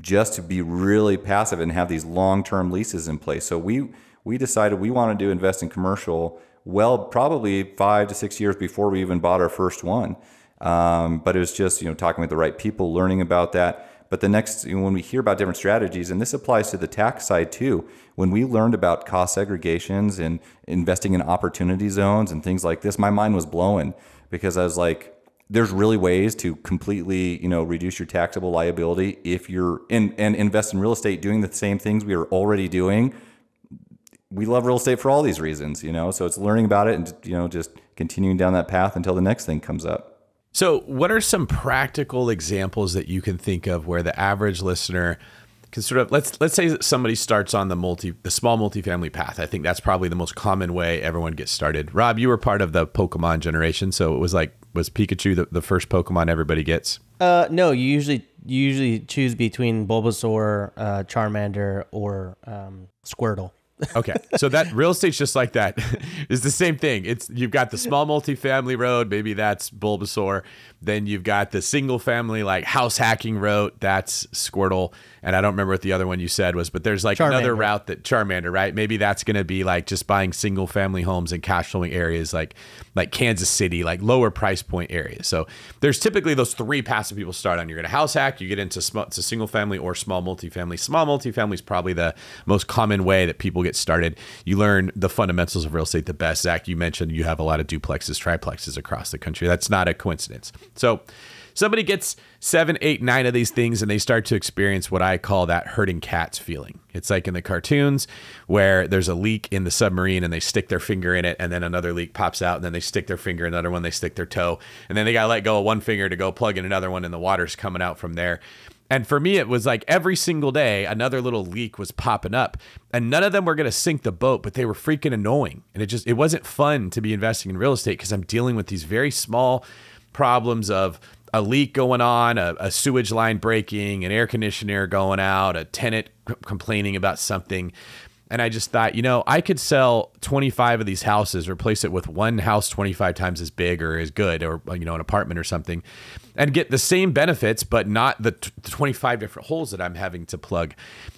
just to be really passive and have these long-term leases in place. So we, we decided we wanted to invest in commercial well, probably five to six years before we even bought our first one. Um, but it was just, you know, talking with the right people, learning about that. But the next, you know, when we hear about different strategies, and this applies to the tax side too, when we learned about cost segregations and investing in opportunity zones and things like this, my mind was blowing, because I was like, there's really ways to completely, you know, reduce your taxable liability if you're in and invest in real estate doing the same things we are already doing. We love real estate for all these reasons, you know, so it's learning about it and, you know, just continuing down that path until the next thing comes up. So what are some practical examples that you can think of where the average listener can sort of, let's, let's say that somebody starts on the multi, the small multifamily path. I think that's probably the most common way everyone gets started. Rob, you were part of the Pokemon generation. So it was like, was Pikachu the, the first Pokemon everybody gets? Uh, no, you usually, you usually choose between Bulbasaur, uh, Charmander, or um, Squirtle. Okay. So that real estate's just like that. It's the same thing. It's, you've got the small multifamily road, maybe that's Bulbasaur. Then you've got the single family, like house hacking road, that's Squirtle. And I don't remember what the other one you said was, but there's like Charmander. Another route that Charmander, right? Maybe that's going to be like just buying single family homes in cash flowing areas, like, like Kansas City, like lower price point areas. So there's typically those three paths that people start on. You're going to house hack, you get into sm to single family or small multifamily. Small multifamily is probably the most common way that people get started. You learn the fundamentals of real estate the best. Zach, you mentioned you have a lot of duplexes, triplexes across the country. That's not a coincidence. So somebody gets seven, eight, nine of these things, and they start to experience what I call that herding cats feeling. It's like in the cartoons where there's a leak in the submarine and they stick their finger in it, and then another leak pops out, and then they stick their finger, another one, they stick their toe, and then they got to let go of one finger to go plug in another one, and the water's coming out from there. And for me, it was like every single day, another little leak was popping up, and none of them were going to sink the boat, but they were freaking annoying. And it just, it wasn't fun to be investing in real estate, because I'm dealing with these very small problems of a leak going on, a, a sewage line breaking, an air conditioner going out, a tenant complaining about something. And I just thought, you know, I could sell twenty-five of these houses, replace it with one house twenty-five times as big or as good, or, you know, an apartment or something, and get the same benefits, but not the twenty-five different holes that I'm having to plug.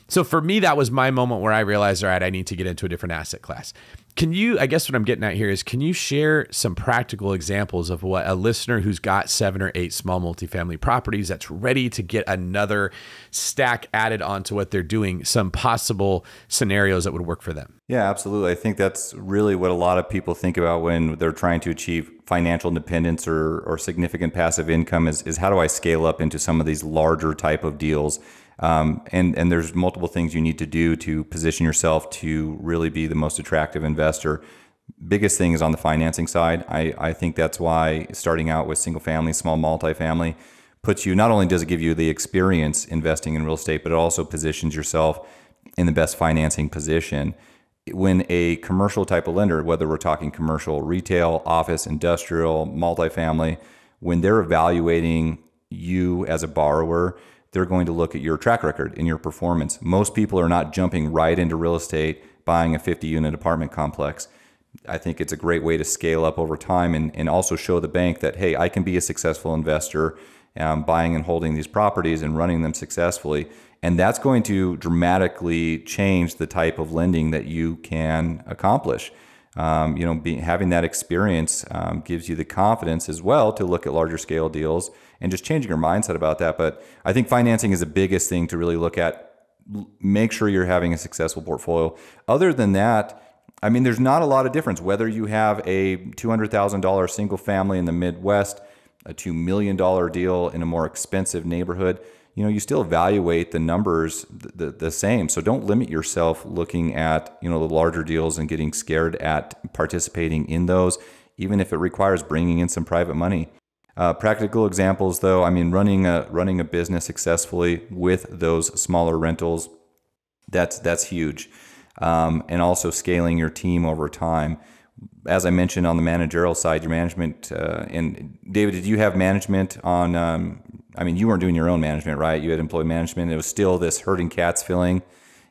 So for me, that was my moment where I realized, all right, I need to get into a different asset class. Can you, I guess what I'm getting at here is, can you share some practical examples of what a listener who's got seven or eight small multifamily properties that's ready to get another stack added onto what they're doing, some possible scenarios that would work for them? Yeah, absolutely. I think that's really what a lot of people think about when they're trying to achieve financial independence or, or significant passive income, is, is how do I scale up into some of these larger type of deals? Um, and, and there's multiple things you need to do to position yourself to really be the most attractive investor. Biggest thing is on the financing side. I, I think that's why starting out with single family, small multifamily puts you, not only does it give you the experience investing in real estate, but it also positions yourself in the best financing position. When a commercial type of lender, whether we're talking commercial, retail, office, industrial, multifamily, when they're evaluating you as a borrower, they're going to look at your track record and your performance. Most people are not jumping right into real estate, buying a fifty unit apartment complex. I think it's a great way to scale up over time and, and also show the bank that, hey, I can be a successful investor um, buying and holding these properties and running them successfully. And that's going to dramatically change the type of lending that you can accomplish. Um, you know, be, having that experience um, gives you the confidence as well to look at larger scale deals and just changing your mindset about that. But I think financing is the biggest thing to really look at. Make sure you're having a successful portfolio. Other than that, I mean, there's not a lot of difference whether you have a two hundred thousand dollar single family in the Midwest, a two million dollar deal in a more expensive neighborhood. You know, you still evaluate the numbers the, the, the same. So don't limit yourself looking at, you know, the larger deals and getting scared at participating in those, even if it requires bringing in some private money. Uh, practical examples, though, I mean, running a, running a business successfully with those smaller rentals, that's, that's huge. Um, and also scaling your team over time. As I mentioned on the managerial side, your management, uh, and David, did you have management on, um, I mean, you weren't doing your own management, right? You had employee management. It was still this herding cats feeling,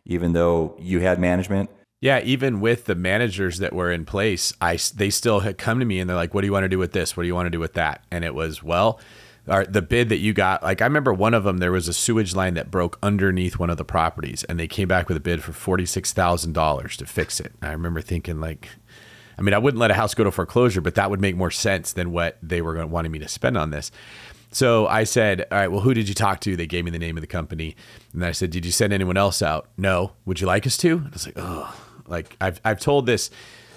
even though you had management. Yeah, even with the managers that were in place, I, they still had come to me and they're like, what do you want to do with this? What do you want to do with that? And it was, well, or the bid that you got, like I remember one of them, there was a sewage line that broke underneath one of the properties and they came back with a bid for forty-six thousand dollars to fix it. And I remember thinking like, I mean, I wouldn't let a house go to foreclosure, but that would make more sense than what they were wanting me to spend on this. So I said, all right, well, who did you talk to? They gave me the name of the company. And I said, did you send anyone else out? No. Would you like us to? And I was like, oh, like I've, I've told this.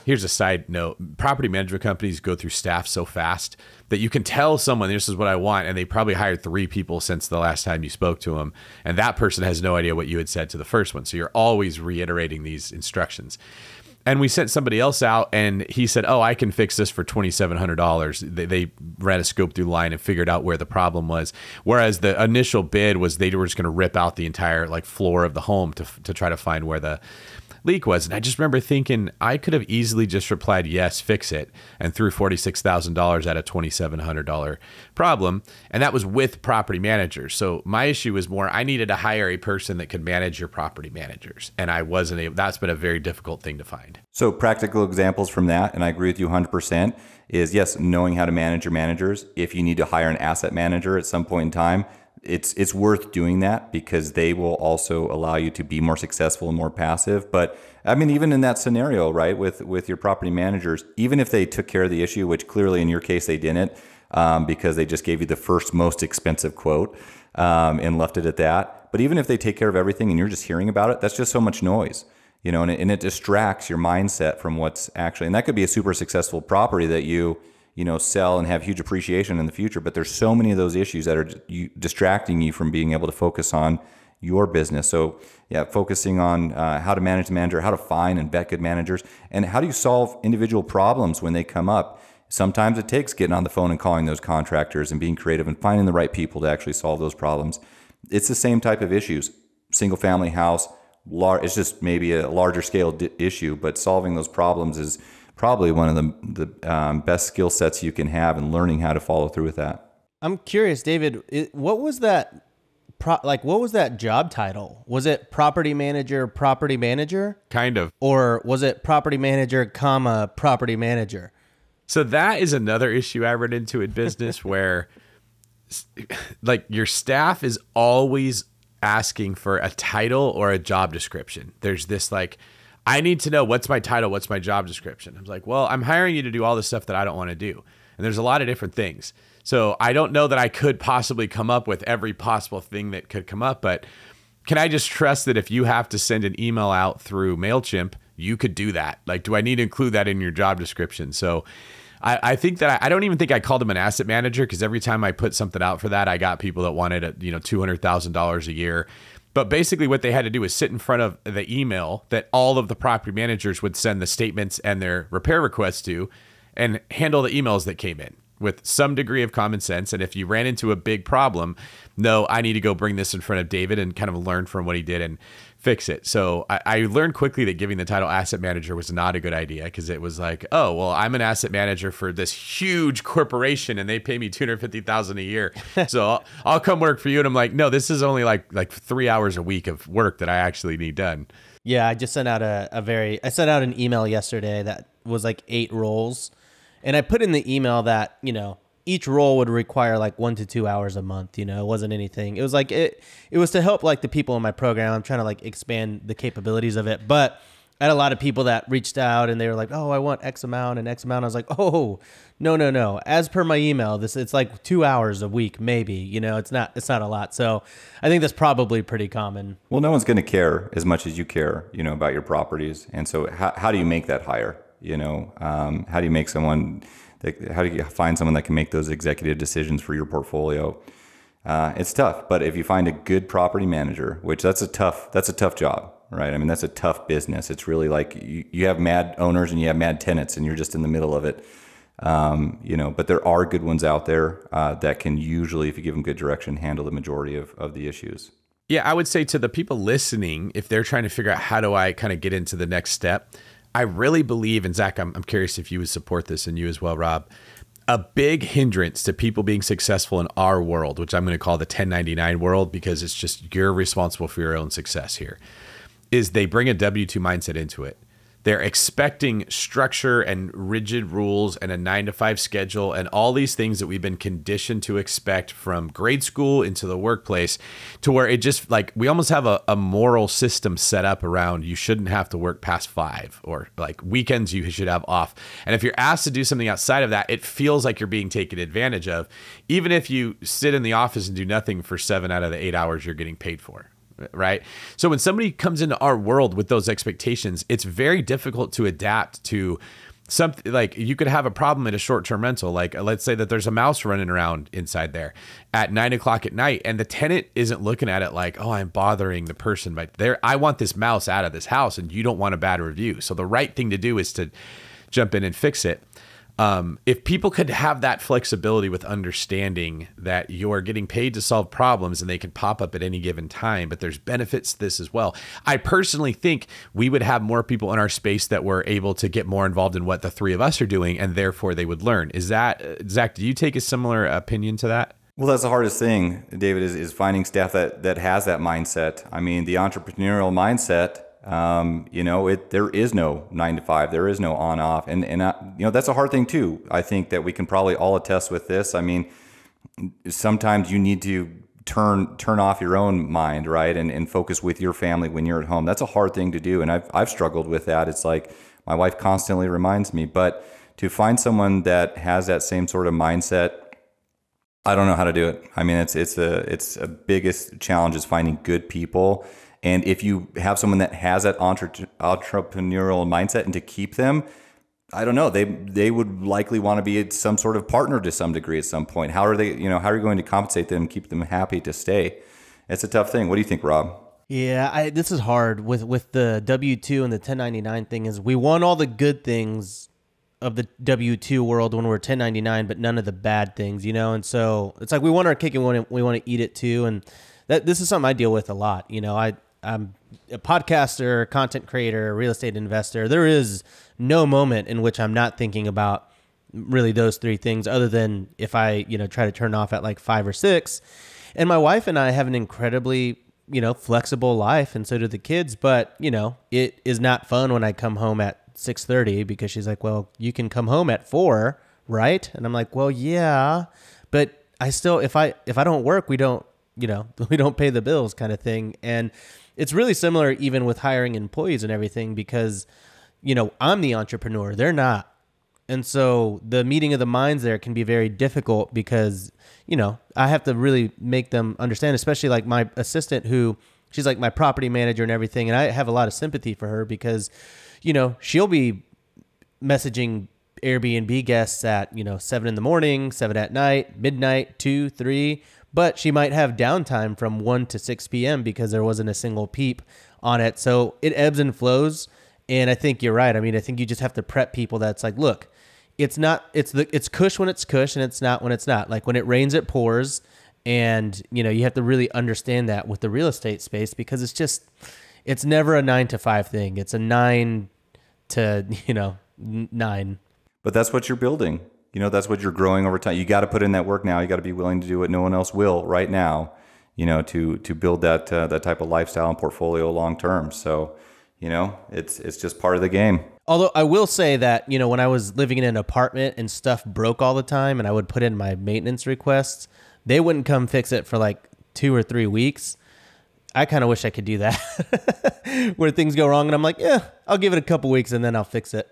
Here's a side note. Property management companies go through staff so fast that you can tell someone this is what I want. And they probably hired three people since the last time you spoke to them. And that person has no idea what you had said to the first one. So you're always reiterating these instructions. And we sent somebody else out and he said, oh, I can fix this for twenty-seven hundred dollars. They, they ran a scope through line and figured out where the problem was. Whereas the initial bid was they were just going to rip out the entire like floor of the home to, to try to find where the leak was. And I just remember thinking I could have easily just replied, yes, fix it, and threw forty-six thousand dollars at a twenty-seven hundred dollar problem. And that was with property managers. So my issue was more, I needed to hire a person that could manage your property managers. And I wasn't able, that's been a very difficult thing to find. So practical examples from that, and I agree with you one hundred percent, is yes, knowing how to manage your managers. If you need to hire an asset manager at some point in time, It's it's worth doing that because they will also allow you to be more successful and more passive. But I mean, even in that scenario, right, with with your property managers, even if they took care of the issue, which clearly in your case they didn't, um, because they just gave you the first most expensive quote um, and left it at that. But even if they take care of everything and you're just hearing about it, that's just so much noise, you know, and it, and it distracts your mindset from what's actually, and that could be a super successful property that you. you know, sell and have huge appreciation in the future. But there's so many of those issues that are distracting you from being able to focus on your business. So yeah, focusing on uh, how to manage the manager, how to find and vet good managers, and how do you solve individual problems when they come up? Sometimes it takes getting on the phone and calling those contractors and being creative and finding the right people to actually solve those problems. It's the same type of issues, single family house, lar- it's just maybe a larger scale issue, but solving those problems is probably one of the, the um, best skill sets you can have and learning how to follow through with that. I'm curious, David, it, what was that, pro like, what was that job title? Was it property manager, property manager? Kind of. Or was it property manager, comma, property manager? So that is another issue I run into in business where like your staff is always asking for a title or a job description. There's this like, I need to know what's my title, what's my job description. I was like, well, I'm hiring you to do all the stuff that I don't want to do. And there's a lot of different things. So I don't know that I could possibly come up with every possible thing that could come up, but can I just trust that if you have to send an email out through MailChimp, you could do that? Like, do I need to include that in your job description? So I, I think that I, I don't even think I called him an asset manager, because every time I put something out for that, I got people that wanted a, you know, two hundred thousand dollars a year. But basically what they had to do is sit in front of the email that all of the property managers would send the statements and their repair requests to, and handle the emails that came in with some degree of common sense. And if you ran into a big problem, no, I need to go bring this in front of David and kind of learn from what he did and fix it. So I, I learned quickly that giving the title asset manager was not a good idea, because it was like, oh, well, I'm an asset manager for this huge corporation and they pay me two hundred fifty thousand dollars a year. So I'll, I'll come work for you. And I'm like, no, this is only like like three hours a week of work that I actually need done. Yeah, I just sent out a, a very, I sent out an email yesterday that was like eight roles. And I put in the email that, you know, each role would require like one to two hours a month. You know, it wasn't anything. It was like it it was to help like the people in my program. I'm trying to like expand the capabilities of it. But I had a lot of people that reached out and they were like, oh, I want X amount and X amount. I was like, oh, no, no, no. As per my email, this it's like two hours a week, maybe. You know, it's not it's not a lot. So I think that's probably pretty common. Well, no one's going to care as much as you care, you know, about your properties. And so how, how do you make that higher? You know, um, how do you make someone, how do you find someone that can make those executive decisions for your portfolio? Uh, it's tough, but if you find a good property manager, which that's a tough, that's a tough job, right? I mean, that's a tough business. It's really like you, you have mad owners and you have mad tenants and you're just in the middle of it. Um, you know, but there are good ones out there uh, that can usually, if you give them good direction, handle the majority of, of the issues. Yeah, I would say to the people listening, if they're trying to figure out how do I kind of get into the next step, I really believe, and Zach, I'm, I'm curious if you would support this, and you as well, Rob, a big hindrance to people being successful in our world, which I'm going to call the ten ninety-nine world, because it's just you're responsible for your own success here, is they bring a W two mindset into it. They're expecting structure and rigid rules and a nine to five schedule and all these things that we've been conditioned to expect from grade school into the workplace, to where it just like we almost have a, a moral system set up around you shouldn't have to work past five, or like weekends you should have off. And if you're asked to do something outside of that, it feels like you're being taken advantage of, even if you sit in the office and do nothing for seven out of the eight hours you're getting paid for. Right. So when somebody comes into our world with those expectations, it's very difficult to adapt to something. Like you could have a problem at a short term rental. Like let's say that there's a mouse running around inside there at nine o'clock at night, and the tenant isn't looking at it like, oh, I'm bothering the person, but there, I want this mouse out of this house and you don't want a bad review. So the right thing to do is to jump in and fix it. Um, if people could have that flexibility with understanding that you're getting paid to solve problems and they can pop up at any given time, but there's benefits to this as well. I personally think we would have more people in our space that were able to get more involved in what the three of us are doing, and therefore they would learn. Is that, Zach, do you take a similar opinion to that? Well, that's the hardest thing, David, is, is finding staff that, that has that mindset. I mean, the entrepreneurial mindset, Um, you know, it, there is no nine to five, there is no on off. And, and, I, you know, that's a hard thing too. I think that we can probably all attest with this. I mean, sometimes you need to turn, turn off your own mind, right? And, and focus with your family when you're at home. That's a hard thing to do. And I've, I've struggled with that. It's like my wife constantly reminds me, but to find someone that has that same sort of mindset, I don't know how to do it. I mean, it's, it's a, it's a biggest challenge is finding good people. And if you have someone that has that entre entrepreneurial mindset, and to keep them, I don't know, they they would likely want to be some sort of partner to some degree at some point. How are they, you know, how are you going to compensate them, keep them happy to stay? It's a tough thing. What do you think, Rob? Yeah, I, this is hard with with the W two and the ten ninety-nine thing. Is we want all the good things of the W two world when we're ten ninety-nine, but none of the bad things, you know. And so it's like we want our cake and we want to, we want to eat it too. And that this is something I deal with a lot. You know, I. I'm a podcaster, content creator, real estate investor. There is no moment in which I'm not thinking about really those three things, other than if I, you know, try to turn off at like five or six. And my wife and I have an incredibly, you know, flexible life, and so do the kids. But, you know, it is not fun when I come home at six thirty, because she's like, well, you can come home at four, right? And I'm like, well, yeah, but I still, if I, if I don't work, we don't, you know, we don't pay the bills, kind of thing. And it's really similar even with hiring employees and everything, because, you know, I'm the entrepreneur, they're not. And so the meeting of the minds there can be very difficult, because, you know, I have to really make them understand, especially like my assistant, who she's like my property manager and everything. And I have a lot of sympathy for her, because, you know, she'll be messaging Airbnb guests at, you know, seven in the morning, seven at night, midnight, two, three, but she might have downtime from one to six P M because there wasn't a single peep on it. So it ebbs and flows. And I think you're right. I mean, I think you just have to prep people. That's like, look, it's not, it's the, it's cush when it's cush and it's not when it's not. Like when it rains, it pours. And, you know, you have to really understand that with the real estate space, because it's just, it's never a nine to five thing. It's a nine to, you know, nine. But that's what you're building. You know, that's what you're growing over time. You got to put in that work now. You got to be willing to do what no one else will right now, you know, to, to build that, uh, that type of lifestyle and portfolio long-term. So, you know, it's, it's just part of the game. Although I will say that, you know, when I was living in an apartment and stuff broke all the time and I would put in my maintenance requests, they wouldn't come fix it for like two or three weeks. I kind of wish I could do that where things go wrong. And I'm like, yeah, I'll give it a couple weeks and then I'll fix it.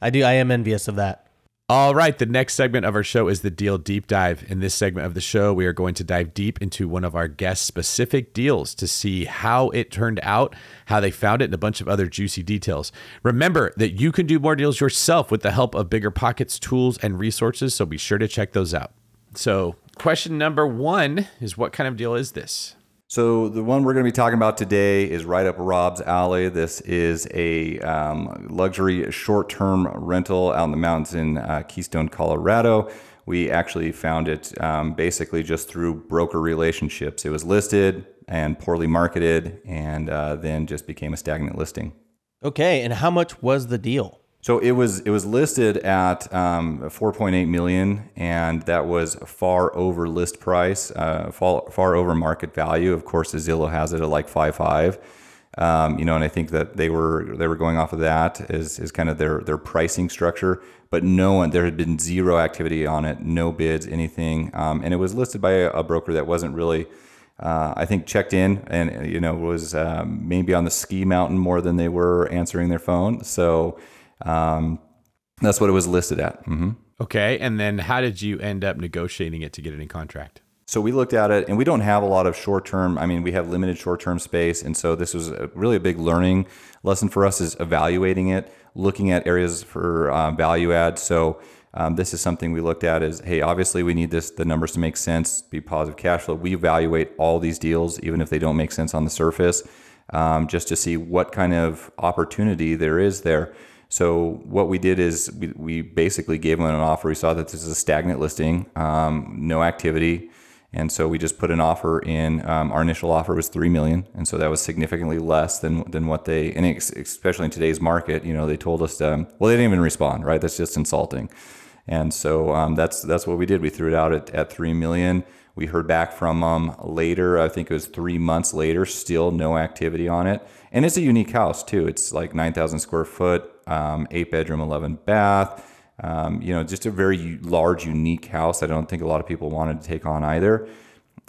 I do. I am envious of that. All right. The next segment of our show is the Deal Deep Dive. In this segment of the show, we are going to dive deep into one of our guests' specific deals to see how it turned out, how they found it, and a bunch of other juicy details. Remember that you can do more deals yourself with the help of Bigger Pockets tools and resources, so be sure to check those out. So question number one is, what kind of deal is this? So the one we're going to be talking about today is right up Rob's alley. This is a um, luxury short-term rental out in the mountains in uh, Keystone, Colorado. We actually found it um, basically just through broker relationships. It was listed and poorly marketed and uh, then just became a stagnant listing. Okay, and how much was the deal? So it was it was listed at um, four point eight million dollars, and that was far over list price, uh, far, far over market value. Of course, the Zillow has it at like five point five, um, you know, and I think that they were they were going off of that as is kind of their their pricing structure. But no one, there had been zero activity on it, no bids, anything, um, and it was listed by a, a broker that wasn't really, uh, I think, checked in, and you know was um, maybe on the ski mountain more than they were answering their phone. So. Um, that's what it was listed at. Mm-hmm. Okay. And then how did you end up negotiating it to get any contract? So we looked at it, and we don't have a lot of short-term, I mean, we have limited short-term space. And so this was a, really a big learning lesson for us, is evaluating it, looking at areas for uh, value add. So, um, this is something we looked at is, hey, obviously we need this, the numbers to make sense, be positive cash flow. We evaluate all these deals, even if they don't make sense on the surface, um, just to see what kind of opportunity there is there. So what we did is we, we basically gave them an offer. We saw that this is a stagnant listing, um, no activity. And so we just put an offer in. Um, our initial offer was three million dollars. And so that was significantly less than, than what they, and especially in today's market, you know, they told us, um, well, they didn't even respond, right? That's just insulting. And so um, that's, that's what we did. We threw it out at, at three million dollars. We heard back from them um, later. I think it was three months later, still no activity on it. And it's a unique house too. It's like nine thousand square foot. Um, eight bedroom, eleven bath, um, you know, just a very large, unique house. I don't think a lot of people wanted to take on either.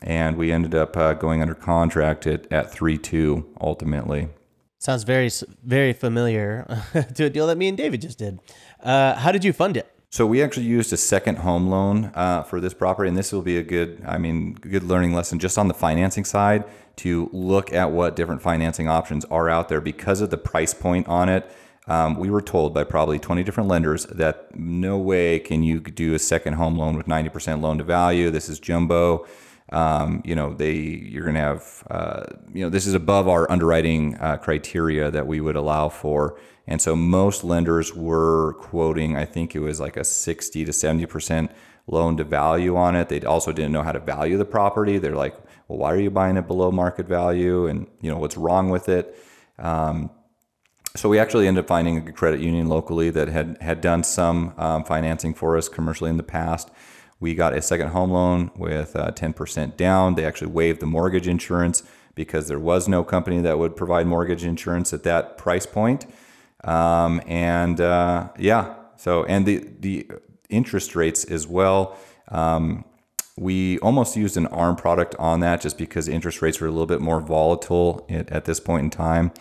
And we ended up uh, going under contract at, at three two ultimately. Sounds very, very familiar to a deal that me and David just did. Uh, how did you fund it? So we actually used a second home loan uh, for this property, and this will be a good, I mean, good learning lesson just on the financing side, to look at what different financing options are out there because of the price point on it. Um, we were told by probably twenty different lenders that no way can you do a second home loan with ninety percent loan to value. This is jumbo. Um, you know, they, you're going to have, uh, you know, this is above our underwriting uh, criteria that we would allow for. And so most lenders were quoting, I think it was like a sixty to seventy percent loan to value on it. They also didn't know how to value the property. They're like, well, why are you buying it below market value? And you know, what's wrong with it? Um, So we actually ended up finding a credit union locally that had, had done some um, financing for us commercially in the past. We got a second home loan with uh, ten percent down. They actually waived the mortgage insurance because there was no company that would provide mortgage insurance at that price point. Um, and uh, yeah, so, and the, the interest rates as well. Um, we almost used an ARM product on that just because interest rates were a little bit more volatile at, at this point in time.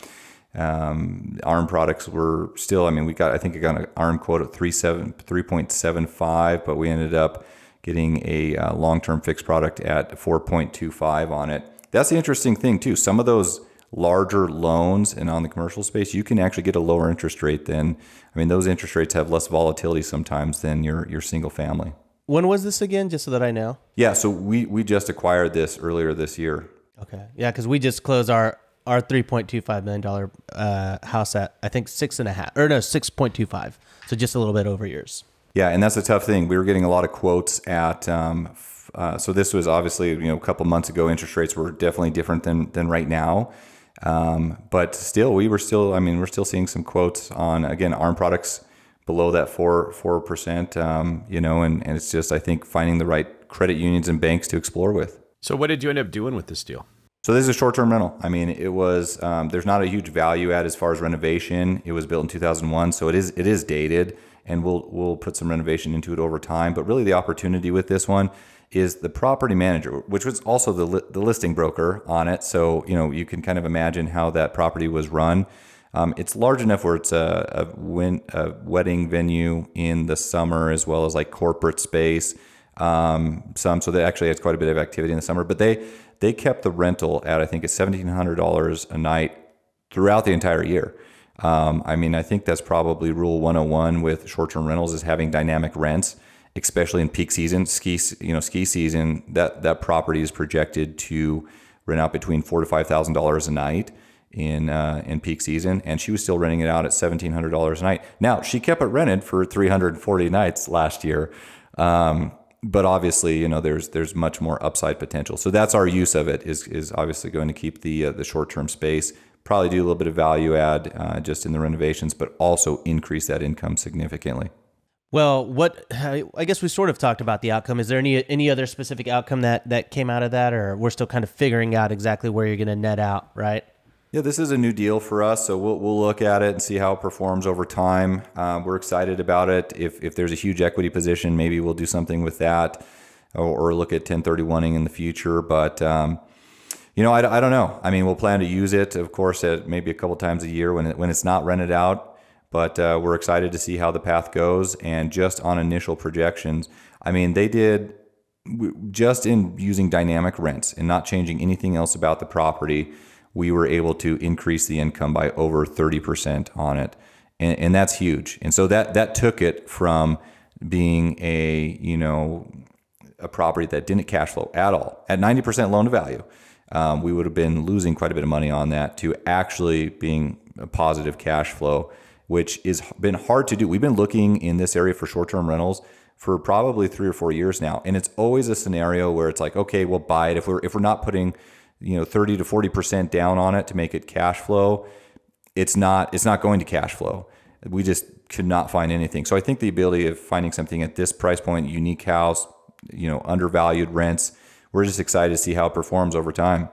Um, ARM products were still, I mean, we got, I think I got an ARM quote at three point seven five, but we ended up getting a uh, long-term fixed product at four point two five on it. That's the interesting thing too. Some of those larger loans and on the commercial space, you can actually get a lower interest rate than, I mean, those interest rates have less volatility sometimes than your, your single family. When was this again, just so that I know? Yeah, so we, we just acquired this earlier this year. Okay, yeah, because we just closed our, our three point two five million dollars uh, house at, I think, six and a half, or no, six point two five. So just a little bit over yours. Yeah, and that's a tough thing. We were getting a lot of quotes at, um, uh, so this was obviously, you know, a couple months ago, interest rates were definitely different than, than right now. Um, but still, we were still, I mean, we're still seeing some quotes on, again, A R M products below that four, four percent, um, you know, and, and it's just, I think, finding the right credit unions and banks to explore with. So what did you end up doing with this deal? So this is a short-term rental. I mean, it was, um, there's not a huge value add as far as renovation. It was built in two thousand one, so it is, it is dated, and we'll, we'll put some renovation into it over time. But really the opportunity with this one is the property manager, which was also the, li the listing broker on it. So, you know, you can kind of imagine how that property was run. Um, it's large enough where it's a, a, win a wedding venue in the summer, as well as like corporate space. Um, some, so they actually had quite a bit of activity in the summer, but they, they kept the rental at, I think, at seventeen hundred dollars a night throughout the entire year. Um, I mean, I think that's probably rule one oh one with short-term rentals, is having dynamic rents, especially in peak season, ski, you know, ski season, that, that property is projected to rent out between four thousand to five thousand dollars a night in, uh, in peak season. And she was still renting it out at seventeen hundred dollars a night. Now, she kept it rented for three hundred forty nights last year. Um, but obviously, you know, there's, there's much more upside potential. So that's our use of it, is, is obviously going to keep the, uh, the short-term space, probably do a little bit of value add, uh, just in the renovations, but also increase that income significantly. Well, what, I guess we sort of talked about the outcome. Is there any, any other specific outcome that, that came out of that, or we're still kind of figuring out exactly where you're going to net out, right? Yeah, this is a new deal for us, so we'll, we'll look at it and see how it performs over time. Uh, we're excited about it. If, if there's a huge equity position, maybe we'll do something with that, or, or look at ten thirty-one-ing in the future. But, um, you know, I, I don't know. I mean, we'll plan to use it, of course, at maybe a couple times a year when, it, when it's not rented out. But uh, we're excited to see how the path goes. And just on initial projections, I mean, they did, just in using dynamic rents and not changing anything else about the property, we were able to increase the income by over thirty percent on it. And, and that's huge. And so that, that took it from being a, you know, a property that didn't cash flow at all. At ninety percent loan to value, um, we would have been losing quite a bit of money on that, to actually being a positive cash flow, which has been hard to do. We've been looking in this area for short-term rentals for probably three or four years now. And it's always a scenario where it's like, okay, we'll buy it. If we're, if we're not putting, you know, thirty to forty percent down on it to make it cash flow, it's not, it's not going to cash flow. We just could not find anything. So I think the ability of finding something at this price point, unique house, you know, undervalued rents, we're just excited to see how it performs over time.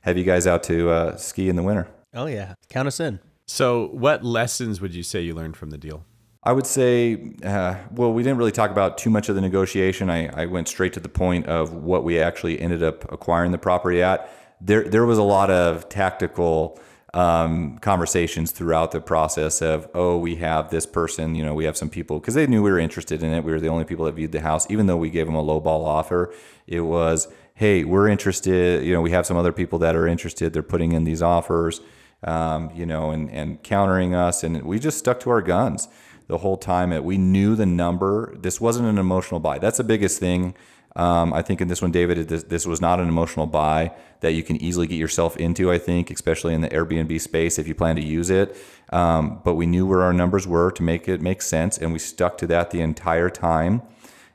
Have you guys out to uh, ski in the winter? Oh yeah, count us in. So what lessons would you say you learned from the deal? I would say, uh, well, we didn't really talk about too much of the negotiation. I, I went straight to the point of what we actually ended up acquiring the property at. There, there was a lot of tactical um, conversations throughout the process of, oh, we have this person, you know, we have some people, because they knew we were interested in it. We were the only people that viewed the house, even though we gave them a lowball offer. It was, hey, we're interested, you know, we have some other people that are interested. They're putting in these offers. Um, you know, and, and countering us. And we just stuck to our guns the whole time. It, we knew the number. This wasn't an emotional buy. That's the biggest thing. Um, I think in this one, David, this, this was not an emotional buy that you can easily get yourself into, I think, especially in the Airbnb space if you plan to use it. Um, but we knew where our numbers were to make it make sense. And we stuck to that the entire time.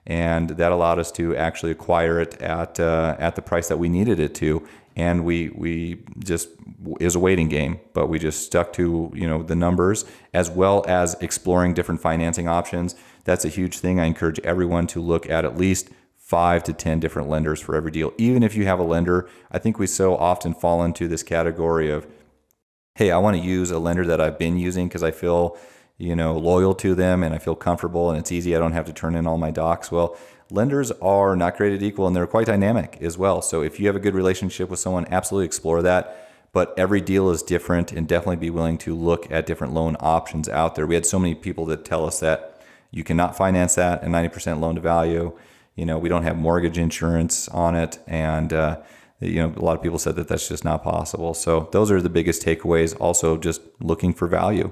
And that allowed us to actually acquire it at, uh, at the price that we needed it to. And we, we just, it was a waiting game, but we just stuck to, you know, the numbers, as well as exploring different financing options. That's a huge thing. I encourage everyone to look at at least five to ten different lenders for every deal. Even if you have a lender, I think we so often fall into this category of, hey, I want to use a lender that I've been using because I feel, you know, loyal to them and I feel comfortable and it's easy. I don't have to turn in all my docs. Well, lenders are not created equal and they're quite dynamic as well. So if you have a good relationship with someone, absolutely explore that. But every deal is different, and definitely be willing to look at different loan options out there. We had so many people that tell us that you cannot finance that at ninety percent loan to value. You know, we don't have mortgage insurance on it. And uh, you know, a lot of people said that that's just not possible. So those are the biggest takeaways. Also, just looking for value.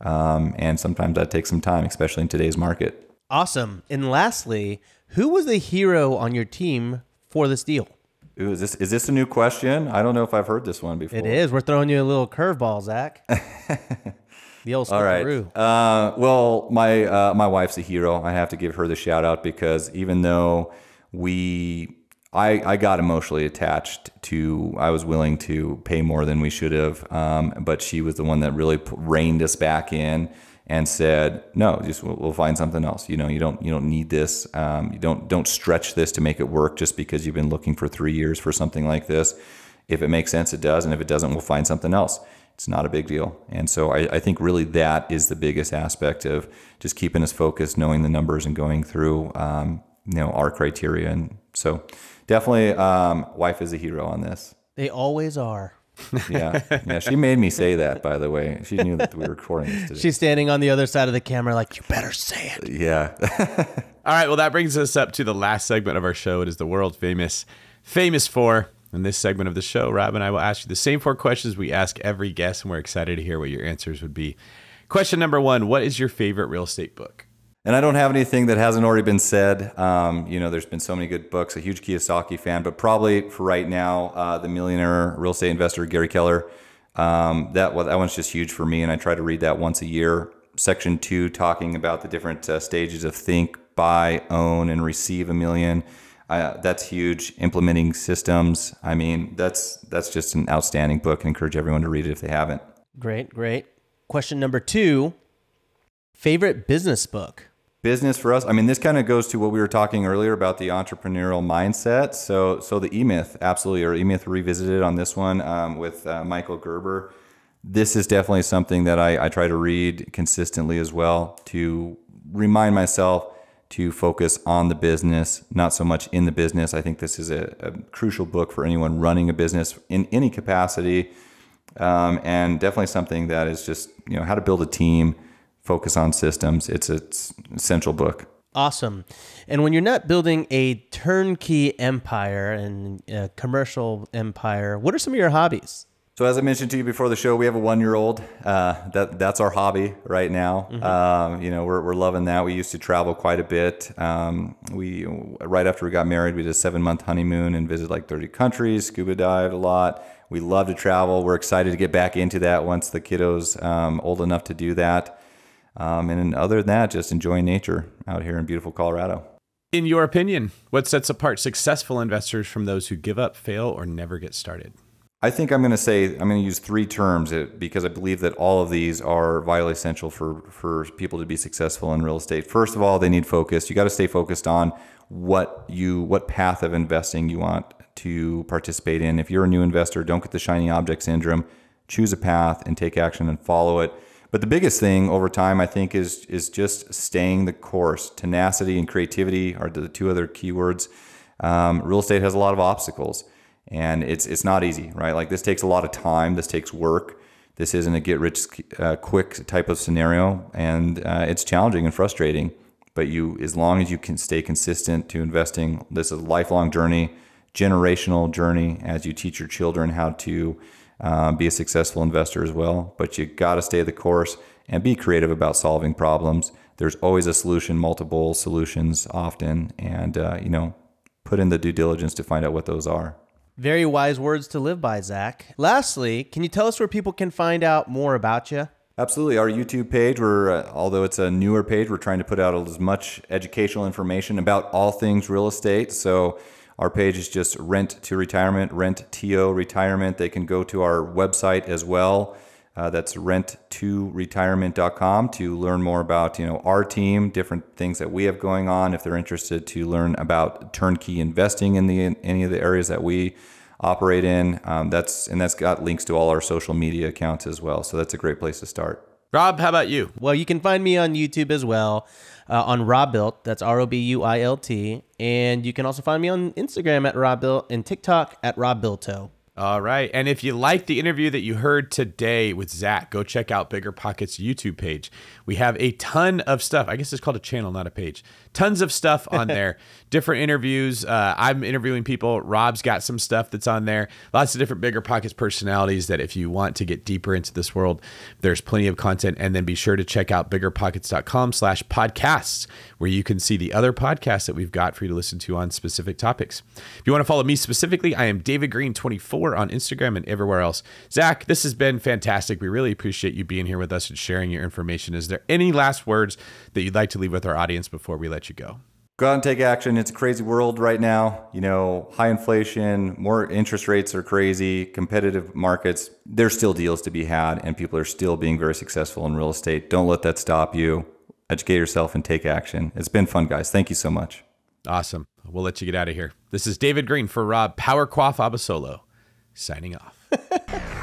Um, and sometimes that takes some time, especially in today's market. Awesome. And lastly, who was the hero on your team for this deal? Ooh, is this, is this a new question? I don't know if I've heard this one before. It is. We're throwing you a little curveball, Zach. The old All right. Uh, well, my, uh, my wife's a hero. I have to give her the shout out, because even though we... I, I got emotionally attached to, I was willing to pay more than we should have, um, but she was the one that really reined us back in and said, no, just we'll, we'll find something else. You know, you don't, you don't need this. Um, you don't, don't stretch this to make it work just because you've been looking for three years for something like this. If it makes sense, it does. And if it doesn't, we'll find something else. It's not a big deal. And so I, I think really that is the biggest aspect of just keeping us focused, knowing the numbers and going through, um, you know, our criteria. And so definitely, um, wife is a hero on this. They always are. Yeah. Yeah. She made me say that, by the way. She knew that we were recording this today. She's standing on the other side of the camera like, you better say it. Yeah. All right. Well, that brings us up to the last segment of our show. It is the world famous, famous for. In this segment of the show, Rob and I will ask you the same four questions we ask every guest, and we're excited to hear what your answers would be. Question number one, what is your favorite real estate book? And I don't have anything that hasn't already been said. Um, you know, there's been so many good books, a huge Kiyosaki fan, but probably for right now, uh, the Millionaire Real Estate Investor, Gary Keller. Um, that, well, that one's just huge for me. And I try to read that once a year. Section two, talking about the different uh, stages of think, buy, own, and receive a million. Uh, that's huge. Implementing systems. I mean, that's, that's just an outstanding book. I encourage everyone to read it if they haven't. Great, great. Question number two, favorite business book? Business for us, I mean, this kind of goes to what we were talking earlier about the entrepreneurial mindset. So, so the E-Myth, absolutely, or E-Myth Revisited on this one um, with uh, Michael Gerber. This is definitely something that I, I try to read consistently as well, to remind myself to focus on the business, not so much in the business. I think this is a, a crucial book for anyone running a business in any capacity, um, and definitely something that is just, you know, how to build a team. Focus on systems. It's an essential book. Awesome. And when you're not building a turnkey empire and a commercial empire, what are some of your hobbies? So as I mentioned to you before the show, we have a one-year-old. Uh, that, that's our hobby right now. Mm-hmm. um, you know, we're, we're loving that. We used to travel quite a bit. Um, we right after we got married, we did a seven-month honeymoon and visited like thirty countries, scuba dived a lot. We love to travel. We're excited to get back into that once the kiddo's um, old enough to do that. Um, and other than that, just enjoying nature out here in beautiful Colorado. In your opinion, what sets apart successful investors from those who give up, fail, or never get started? I think I'm going to say, I'm going to use three terms because I believe that all of these are vitally essential for, for people to be successful in real estate. First of all, they need focus. You got to stay focused on what you, what path of investing you want to participate in. If you're a new investor, don't get the shiny object syndrome. Choose a path and take action and follow it. But the biggest thing over time, I think, is is just staying the course. Tenacity and creativity are the two other keywords. Um, real estate has a lot of obstacles, and it's it's not easy, right? Like this takes a lot of time. This takes work. This isn't a get rich uh, quick type of scenario, and uh, it's challenging and frustrating. But you, as long as you can stay consistent to investing, this is a lifelong journey, generational journey. As you teach your children how to. Um, be a successful investor as well, but you got to stay the course and be creative about solving problems. There's always a solution, multiple solutions often, and uh, you know, put in the due diligence to find out what those are. Very wise words to live by, Zach. Lastly, can you tell us where people can find out more about you? Absolutely. Our YouTube page, we're, uh, although it's a newer page, we're trying to put out as much educational information about all things real estate. So our page is just Rent to Retirement, Rent to Retirement. They can go to our website as well. Uh, that's rent to retirement dot com to learn more about, you know, our team, different things that we have going on. If they're interested to learn about turnkey investing in the in any of the areas that we operate in, um, that's and that's got links to all our social media accounts as well. So that's a great place to start. Rob, how about you? Well, you can find me on YouTube as well, uh, on Rob Built. That's R O B U I L T. And you can also find me on Instagram at Rob Built and TikTok at Rob Builto. All right. And if you like the interview that you heard today with Zach, go check out Bigger Pockets' YouTube page. We have a ton of stuff. I guess it's called a channel, not a page. Tons of stuff on there. Different interviews. Uh, I'm interviewing people. Rob's got some stuff that's on there. Lots of different Bigger Pockets personalities that if you want to get deeper into this world, there's plenty of content. And then be sure to check out bigger pockets dot com slash podcasts, where you can see the other podcasts that we've got for you to listen to on specific topics. If you want to follow me specifically, I am David Greene twenty-four. On Instagram and everywhere else. Zach, this has been fantastic. We really appreciate you being here with us and sharing your information. Is there any last words that you'd like to leave with our audience before we let you go? Go out and take action. It's a crazy world right now. You know, high inflation, more interest rates are crazy, competitive markets. There's still deals to be had, and people are still being very successful in real estate. Don't let that stop you. Educate yourself and take action. It's been fun, guys. Thank you so much. Awesome. We'll let you get out of here. This is David Greene for Rob Power Quaff Abasolo. Signing off.